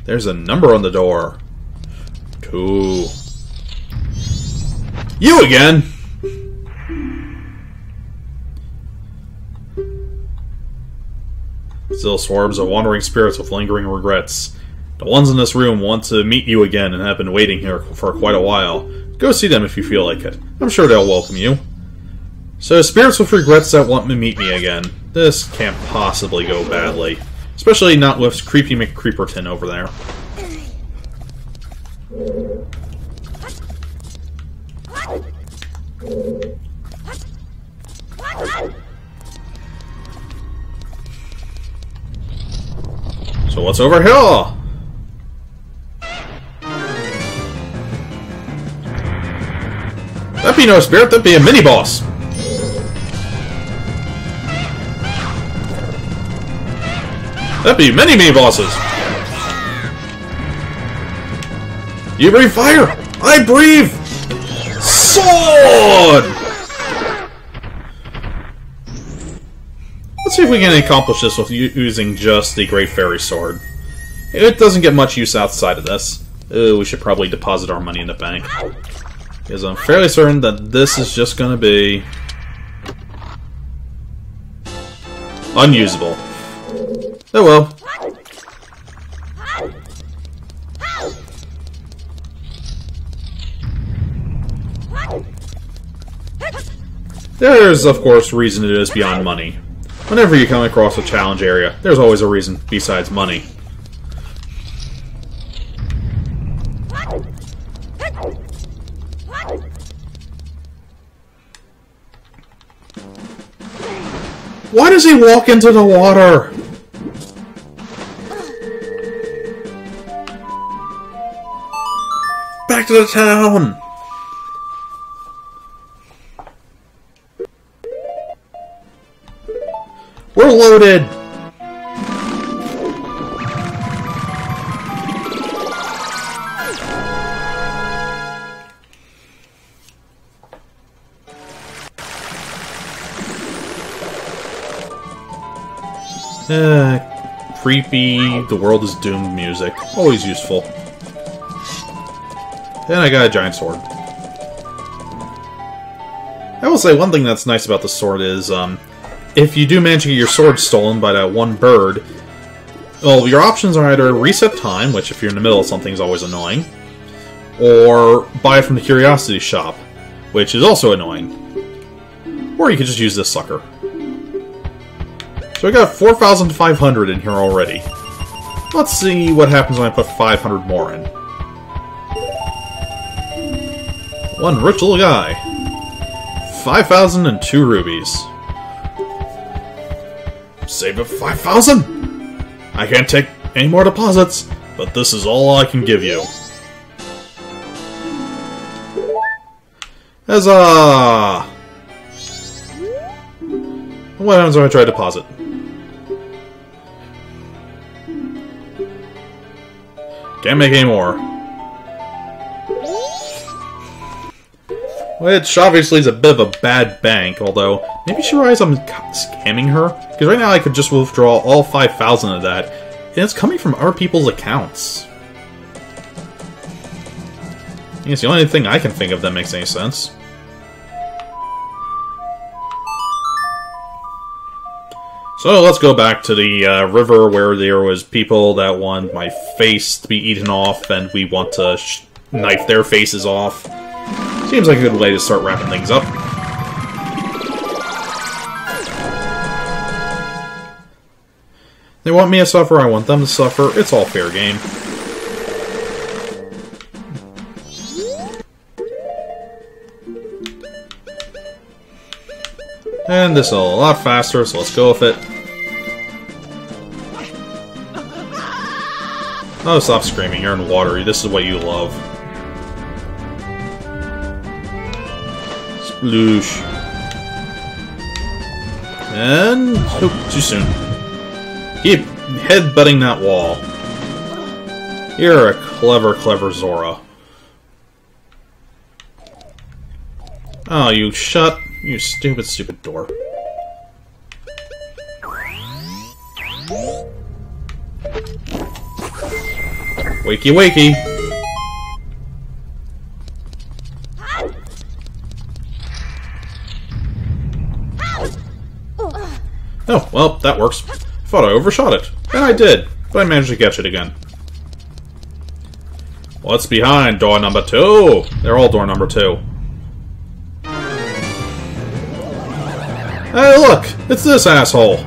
There's a number on the door. 2. You again! Still swarms of wandering spirits with lingering regrets. The ones in this room want to meet you again and have been waiting here for quite a while. Go see them if you feel like it. I'm sure they'll welcome you. So, spirits with regrets that want to meet me again. This can't possibly go badly. Especially not with Creepy McCreeperton over there. So what's over here? That'd be no spirit, that'd be a mini-boss! That'd be many mini-bosses! You breathe fire! I breathe! Sword! Let's see if we can accomplish this with using just the Great Fairy Sword. It doesn't get much use outside of this. Ooh, we should probably deposit our money in the bank. Because I'm fairly certain that this is just gonna be unusable. Oh well. There's, of course, reason it is beyond money. Whenever you come across a challenge area, there's always a reason besides money. Why does he walk into the water? Back to the town! We're loaded! Creepy, the world is doomed music. Always useful. And I got a giant sword. I will say one thing that's nice about the sword is, if you do manage to get your sword stolen by that one bird, well, your options are either reset time, which if you're in the middle of something is always annoying, or buy it from the curiosity shop, which is also annoying. Or you could just use this sucker. So we got 4,500 in here already. Let's see what happens when I put 500 more in. One rich little guy. 5,002 rubies. Save up 5,000! I can't take any more deposits, but this is all I can give you. Huzzah! What happens when I try to deposit? Can't make any more. Which obviously is a bit of a bad bank, although maybe she realized I'm scamming her. Because right now I could just withdraw all 5,000 of that, and it's coming from other people's accounts. And it's the only thing I can think of that makes any sense. So let's go back to the river where there was people that want my face to be eaten off, and we want to knife their faces off. Seems like a good way to start wrapping things up. They want me to suffer, I want them to suffer. It's all fair game. And this is a lot faster, so let's go with it. Oh, stop screaming. You're in water. This is what you love. Sploosh. And... oh, too soon. Keep headbutting that wall. You're a clever, clever Zora. Oh, you shut, you stupid, stupid door. Wakey, wakey. Oh, well, that works. I thought I overshot it, and I did, but I managed to catch it again. What's behind door number 2? They're all door number 2. Hey look! It's this asshole!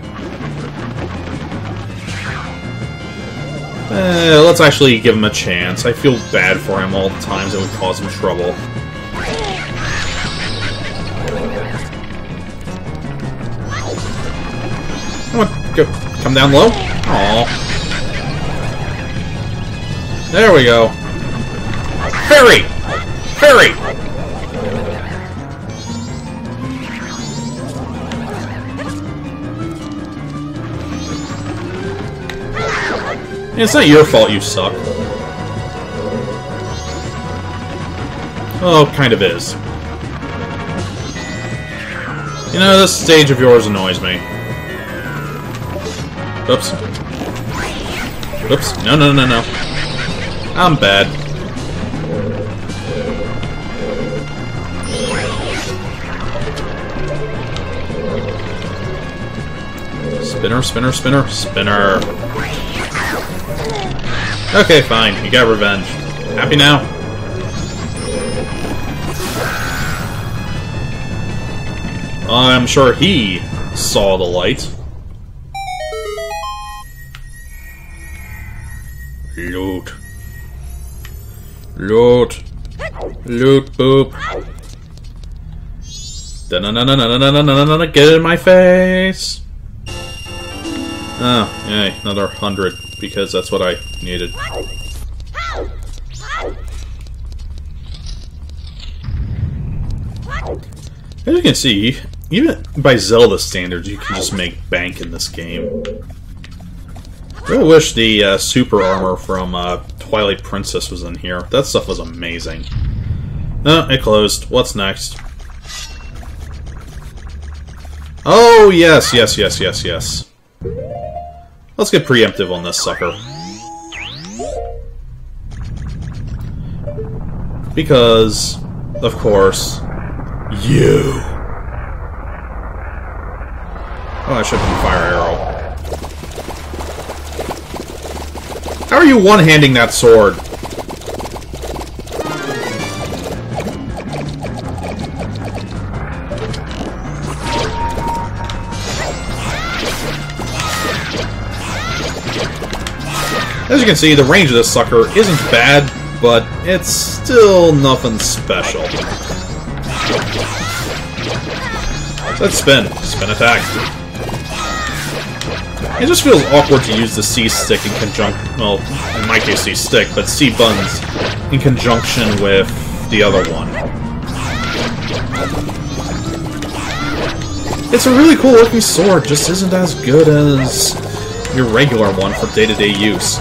Let's actually give him a chance. I feel bad for him all the times it would cause him trouble. Come on, go. Come down low? Aww. There we go. Fairy! Fairy! It's not your fault you suck. Oh, kind of is. You know, this stage of yours annoys me. Oops. Oops. No, no, no, no. I'm bad. Spinner, spinner, spinner, spinner. Okay, fine. You got revenge. Happy now? I'm sure he saw the light. Loot. Loot. Loot boop. Da-na-na-na-na-na-na-na-na-na-na, get in my face! Oh, yay, another 100, because that's what I needed. As you can see, even by Zelda standards, you can just make bank in this game. I really wish the super armor from Twilight Princess was in here. That stuff was amazing. No, it closed. What's next? Oh, yes, yes, yes, yes, yes. Let's get preemptive on this sucker. Because, of course, you. Oh, I should be Fire Arrow. How are you one-handing that sword? As you can see, the range of this sucker isn't bad, but it's still nothing special. Let's spin. Spin attack. It just feels awkward to use the C stick in conjunction, well, in my case C stick, but C buttons in conjunction with the other one. It's a really cool looking sword, just isn't as good as your regular one for day-to-day use.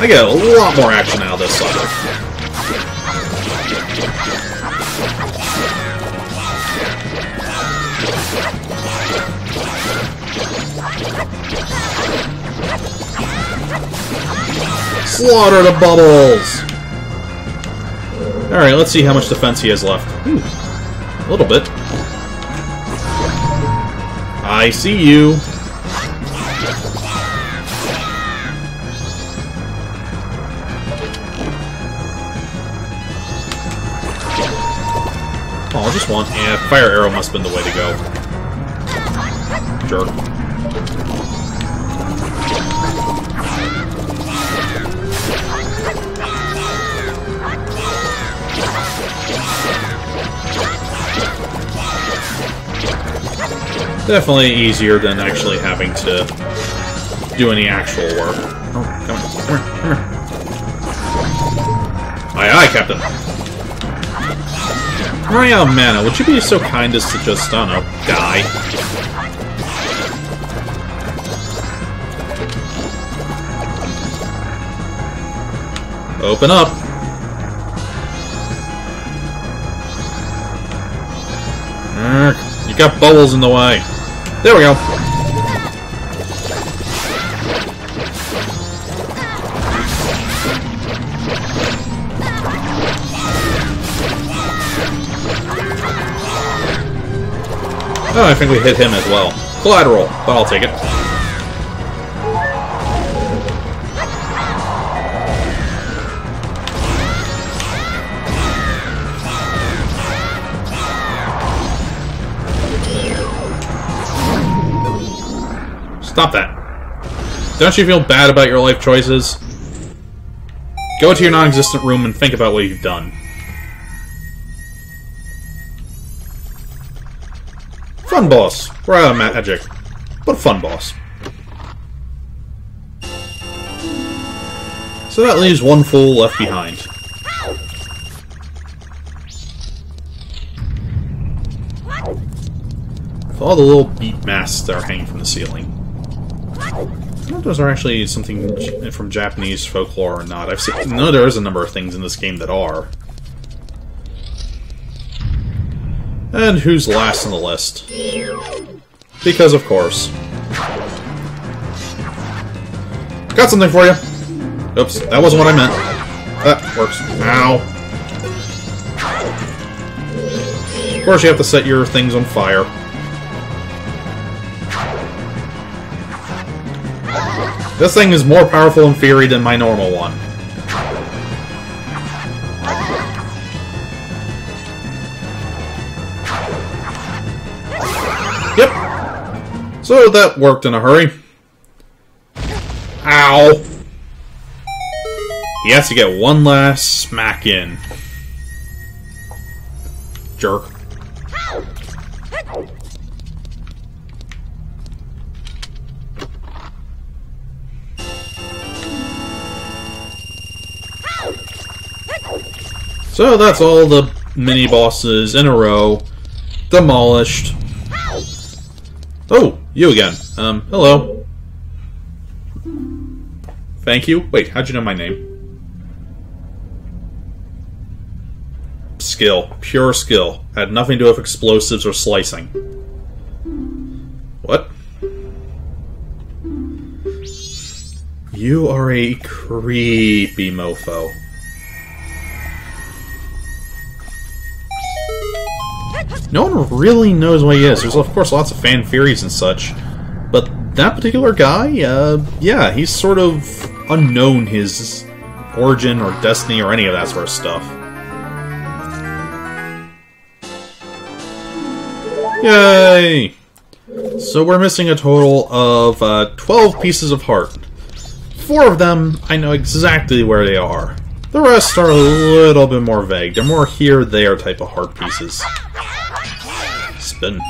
I get a lot more action out of this sucker. Slaughter the bubbles! Alright, let's see how much defense he has left. Ooh, a little bit. I see you. Oh, just one. Yeah, Fire Arrow must have been the way to go. Jerk. Definitely easier than actually having to do any actual work. Oh, come on, come here, come here. Aye, aye, Captain. Running out of mana, would you be so kind as to just, I don't know, die? Open up! You got bubbles in the way. There we go. Oh, I think we hit him as well. Collateral, but I'll take it. Stop that. Don't you feel bad about your life choices? Go to your non-existent room and think about what you've done. Fun boss! We're out of magic. But fun boss. So that leaves one fool left behind. With all the little beat masks that are hanging from the ceiling. I don't know if those are actually something from Japanese folklore or not. I've seen. No, there is a number of things in this game that are. And who's last on the list? Because, of course. Got something for you! Oops, that wasn't what I meant. That works. Ow! Of course you have to set your things on fire. This thing is more powerful in theory than my normal one. Yep. So that worked in a hurry. Ow. He has to get one last smack in. Jerk. So that's all the mini bosses in a row demolished. Oh, you again. Hello. Thank you. Wait, how'd you know my name? Skill. Pure skill. Had nothing to do with explosives or slicing. What? You are a creepy mofo. No one really knows what he is. There's, of course, lots of fan theories and such. But that particular guy, yeah, he's sort of unknown his origin or destiny or any of that sort of stuff. Yay! So we're missing a total of 12 pieces of heart. 4 of them, I know exactly where they are. The rest are a little bit more vague. They're more here, there type of heart pieces. Spin.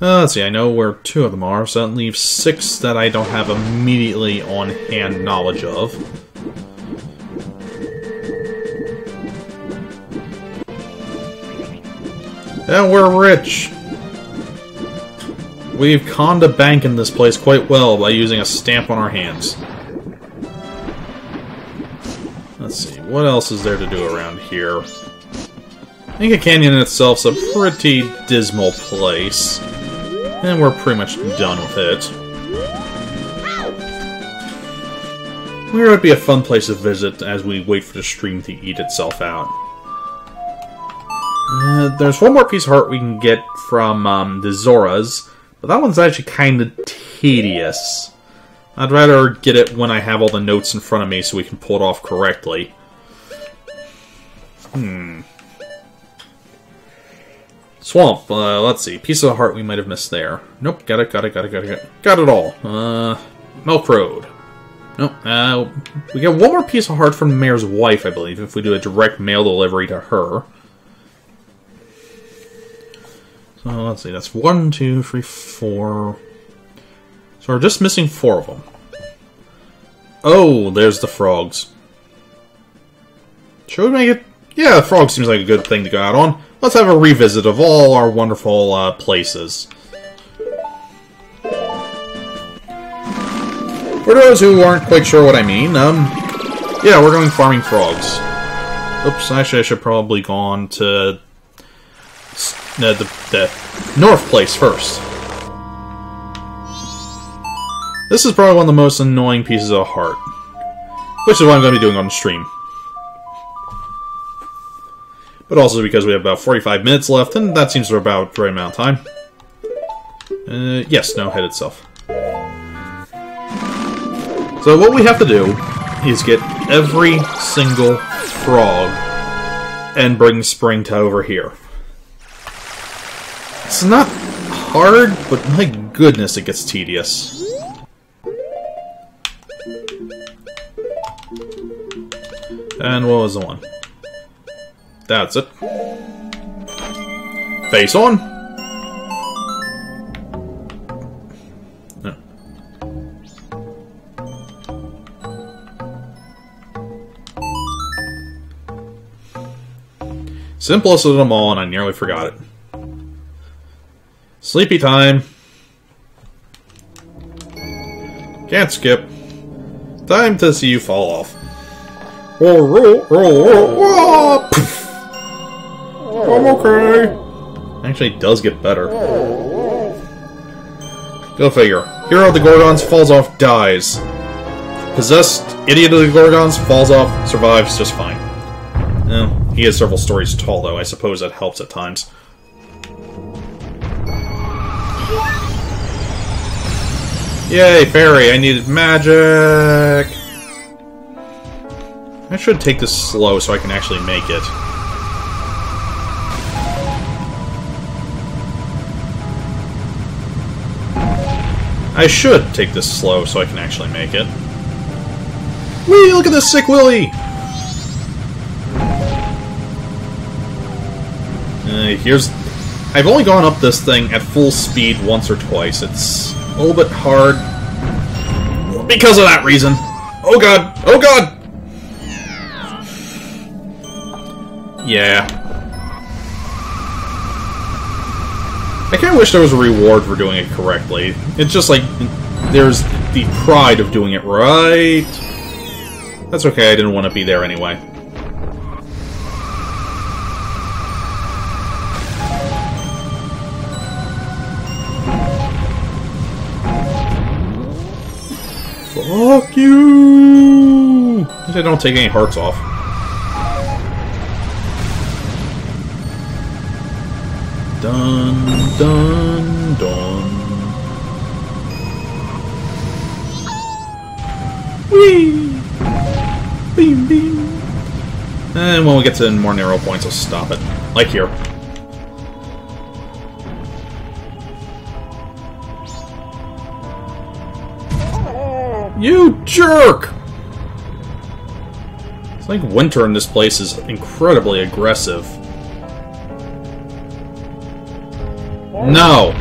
Let's see, I know where 2 of them are, so that leaves 6 that I don't have immediately on-hand knowledge of. And we're rich! We've conned a bank in this place quite well by using a stamp on our hands. Let's see, what else is there to do around here? Inca Canyon in itself's a pretty dismal place. And we're pretty much done with it. Where would be a fun place to visit as we wait for the stream to eat itself out? There's one more piece of heart we can get from the Zoras. But that one's actually kind of tedious. I'd rather get it when I have all the notes in front of me so we can pull it off correctly. Swamp, let's see. Piece of the heart we might have missed there. Nope, got it. Got it all. Milk Road. Nope, we get one more piece of heart from the mayor's wife, I believe, if we do a direct mail delivery to her. Let's see, that's 1, 2, 3, 4. So we're just missing 4 of them. Oh, there's the frogs. Should we make it? Yeah, frog seems like a good thing to go out on. Let's have a revisit of all our wonderful places. For those who aren't quite sure what I mean, yeah, we're going farming frogs. Oops, actually I should probably go on to... the north place first. This is probably one of the most annoying pieces of heart. Which is what I'm going to be doing on the stream. But also because we have about 45 minutes left, and that seems to be about the right amount of time. Yes, no, head itself. So what we have to do is get every single frog and bring Spring to over here. It's not hard, but my goodness, it gets tedious. And what was the one? That's it. Face on! No. Simplest of them all, and I nearly forgot it. Sleepy time. Can't skip. Time to see you fall off. I'm okay. Actually, it does get better. Go figure. Hero of the Gorgons falls off, dies. Possessed idiot of the Gorgons falls off, survives just fine. Oh, he is several stories tall, though. I suppose that helps at times. Yay, fairy! I needed magic! I should take this slow so I can actually make it. Wee! Look at this sick Willy! Here's... I've only gone up this thing at full speed once or twice. It's a little bit hard because of that reason. Oh god! Oh god! Yeah. I kinda wish there was a reward for doing it correctly. It's just like, there's the pride of doing it right. That's okay, I didn't want to be there anyway. Fuck you! I don't take any hearts off. Dun, dun, dun. Whee! Beam, beam. And when we get to more narrow points, I'll stop it. Like here. You jerk! It's like winter in this place is incredibly aggressive. No!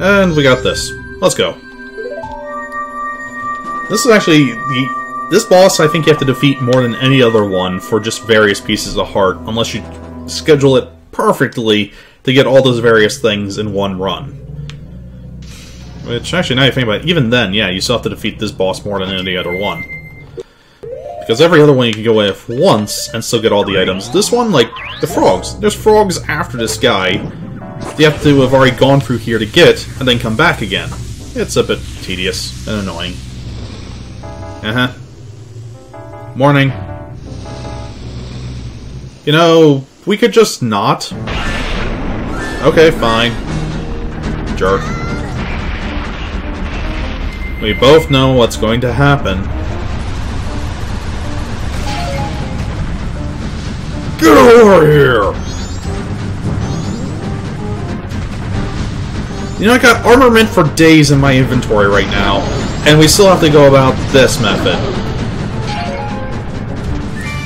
And we got this. Let's go. This is actually the... This boss I think you have to defeat more than any other one for just various pieces of heart, unless you schedule it perfectly to get all those various things in one run. Which, actually, now you think about it, even then, yeah, you still have to defeat this boss more than any other one. Because every other one you can go with once and still get all the items. This one, like, the frogs. There's frogs after this guy. You have to have already gone through here to get, and then come back again. It's a bit tedious and annoying. Uh-huh. Morning. You know, we could just not. Okay, fine. Jerk. We both know what's going to happen. Get over here! You know, I got armament for days in my inventory right now, and we still have to go about this method.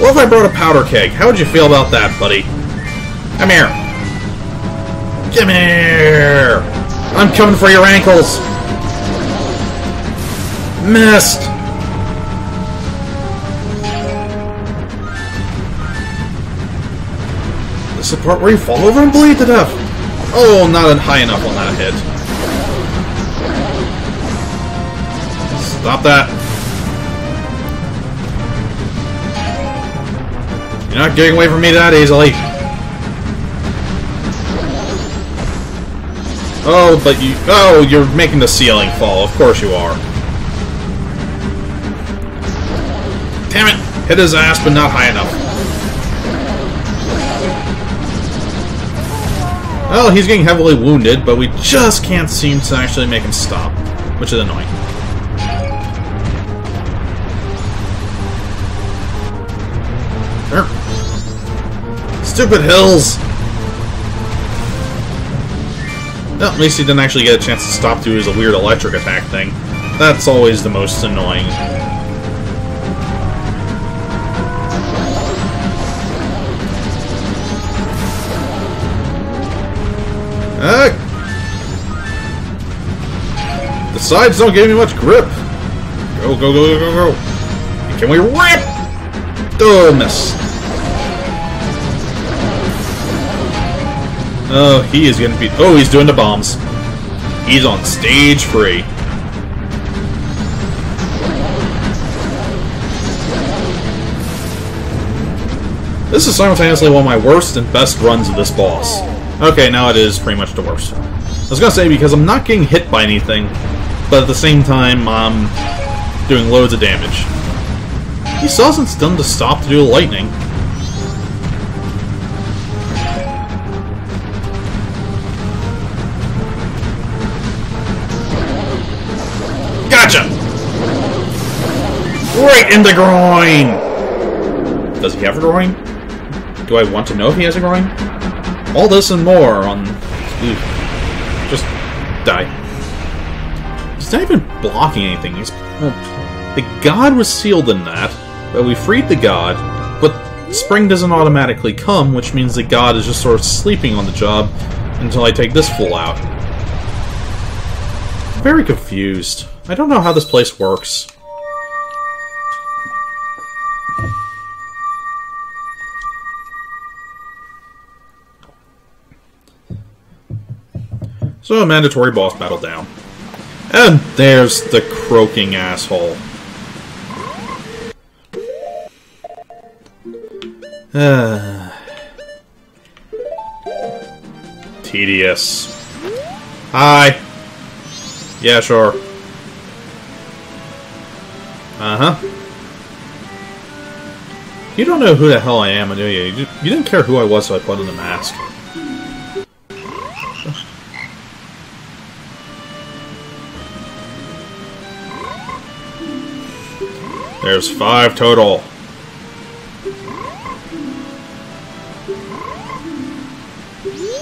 What if I brought a powder keg? How would you feel about that, buddy? Come here! Come here! I'm coming for your ankles! Missed! This is the part where you fall over and bleed to death! Oh, not high enough on that hit. Stop that! You're not getting away from me that easily! Oh, but you... Oh, you're making the ceiling fall. Of course you are. Damn it! Hit his ass, but not high enough. Well, he's getting heavily wounded, but we just can't seem to actually make him stop, which is annoying. Stupid hills! Well, at least he didn't actually get a chance to stop through his weird electric attack thing. That's always the most annoying. The sides don't give me much grip. Go, go, go, go, go. Can we rip? Oh, miss. Oh, he is going to be... Oh, he's doing the bombs. He's on stage free. This is simultaneously one of my worst and best runs of this boss. Okay, now it is pretty much the worst. I was gonna say, because I'm not getting hit by anything, but at the same time, I'm doing loads of damage. He still hasn't stunned the stop to do lightning. Gotcha! Right in the groin! Does he have a groin? Do I want to know if he has a groin? All this and more on... Just die. He's not even blocking anything. He's... Well, the god was sealed in that, but we freed the god, but spring doesn't automatically come, which means the god is just sort of sleeping on the job until I take this fool out. Very confused. I don't know how this place works. So, a mandatory boss battle down. And there's the croaking asshole. Tedious. Hi. Yeah, sure. Uh-huh. You don't know who the hell I am, do you? You didn't care who I was, so I put on the mask. There's 5 total.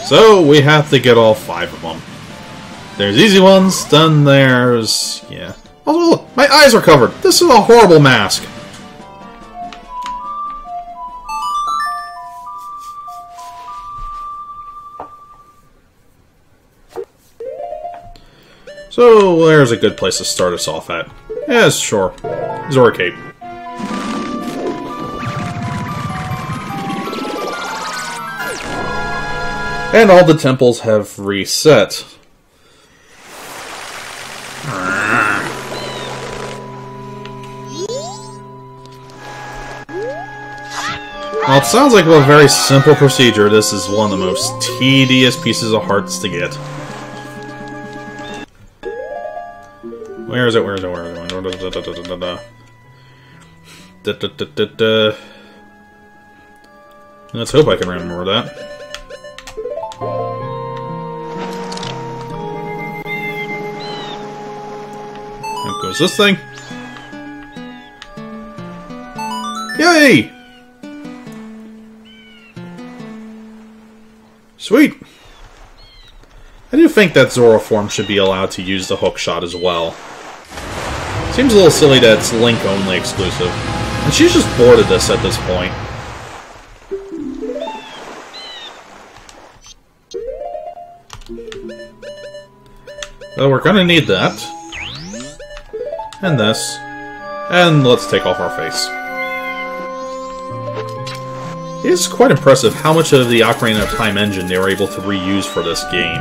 So, we have to get all 5 of them. There's easy ones, then there's... yeah. Oh look, my eyes are covered! This is a horrible mask! So, there's a good place to start us off at. Yes, sure. Zora Cape. And all the temples have reset. Well, it sounds like a very simple procedure. This is one of the most tedious pieces of hearts to get. Where is it? Where is it? Where is it? Let's hope I can remember that. How goes this thing? Yay! Sweet! I do think that Zora form should be allowed to use the hook shot as well. Seems a little silly that it's Link only exclusive. And she's just bored of this at this point. So we're gonna need that. And this. And let's take off our face. It is quite impressive how much of the Ocarina of Time engine they were able to reuse for this game.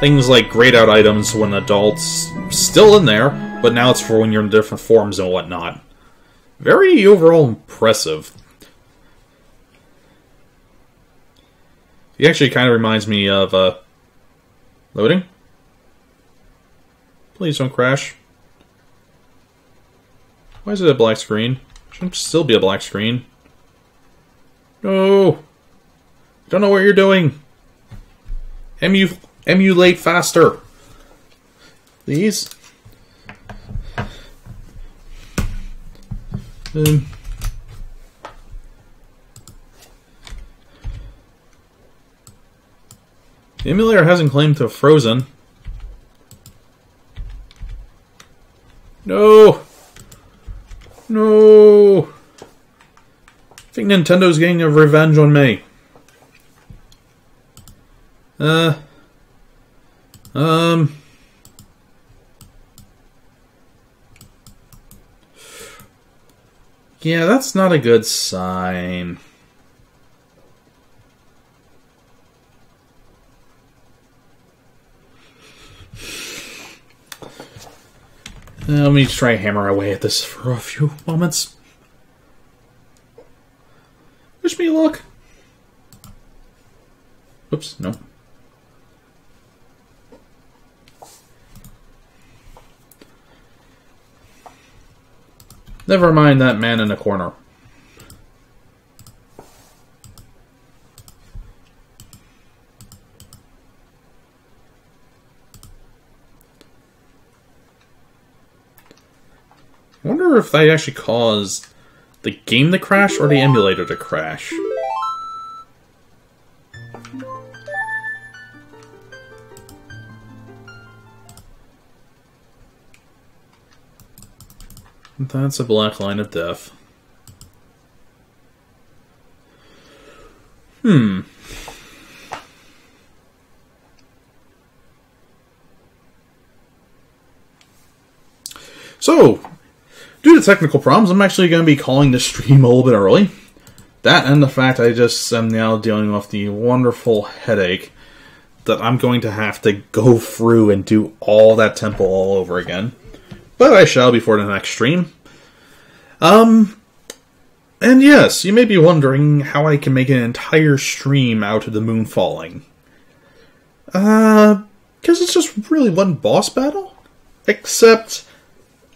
Things like grayed out items when adults still in there. But now it's for when you're in different forms and whatnot. Very overall impressive. He actually kind of reminds me of, loading? Please don't crash. Why is it a black screen? Shouldn't still be a black screen. No! Don't know what you're doing! Emulate faster! Please? The emulator hasn't claimed to have frozen. No! No! I think Nintendo's getting a revenge on me. Yeah, that's not a good sign. Let me try and hammer away at this for a few moments. Wish me luck. Oops, no. Never mind that man in the corner. I wonder if that actually caused the game to crash or the emulator to crash. That's a black line of death. So, due to technical problems, I'm actually going to be calling this stream a little bit early. That and the fact I just am now dealing with the wonderful headache that I'm going to have to go through and do all that temple all over again. But I shall before the next stream. And yes, you may be wondering how I can make an entire stream out of the moon falling. Because it's just really one boss battle. Except,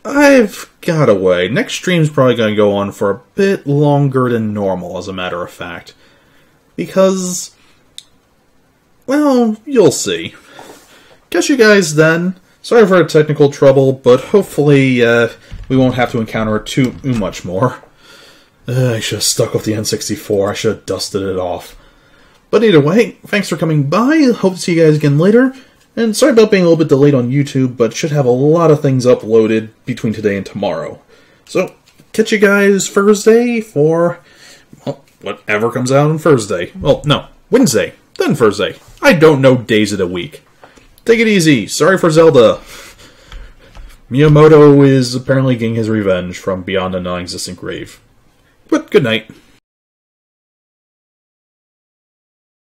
I've got a way. Next stream's probably going to go on for a bit longer than normal, as a matter of fact. Because, well, you'll see. Catch you guys then. Sorry for the technical trouble, but hopefully we won't have to encounter it too much more. I should have stuck with the N64. I should have dusted it off. But either way, thanks for coming by. Hope to see you guys again later. And sorry about being a little bit delayed on YouTube, but should have a lot of things uploaded between today and tomorrow. So, catch you guys Thursday for, well, whatever comes out on Thursday. Well, no, Wednesday, then Thursday. I don't know days of the week. Take it easy. Sorry for Zelda. Miyamoto is apparently getting his revenge from beyond a non-existent grave. But good night.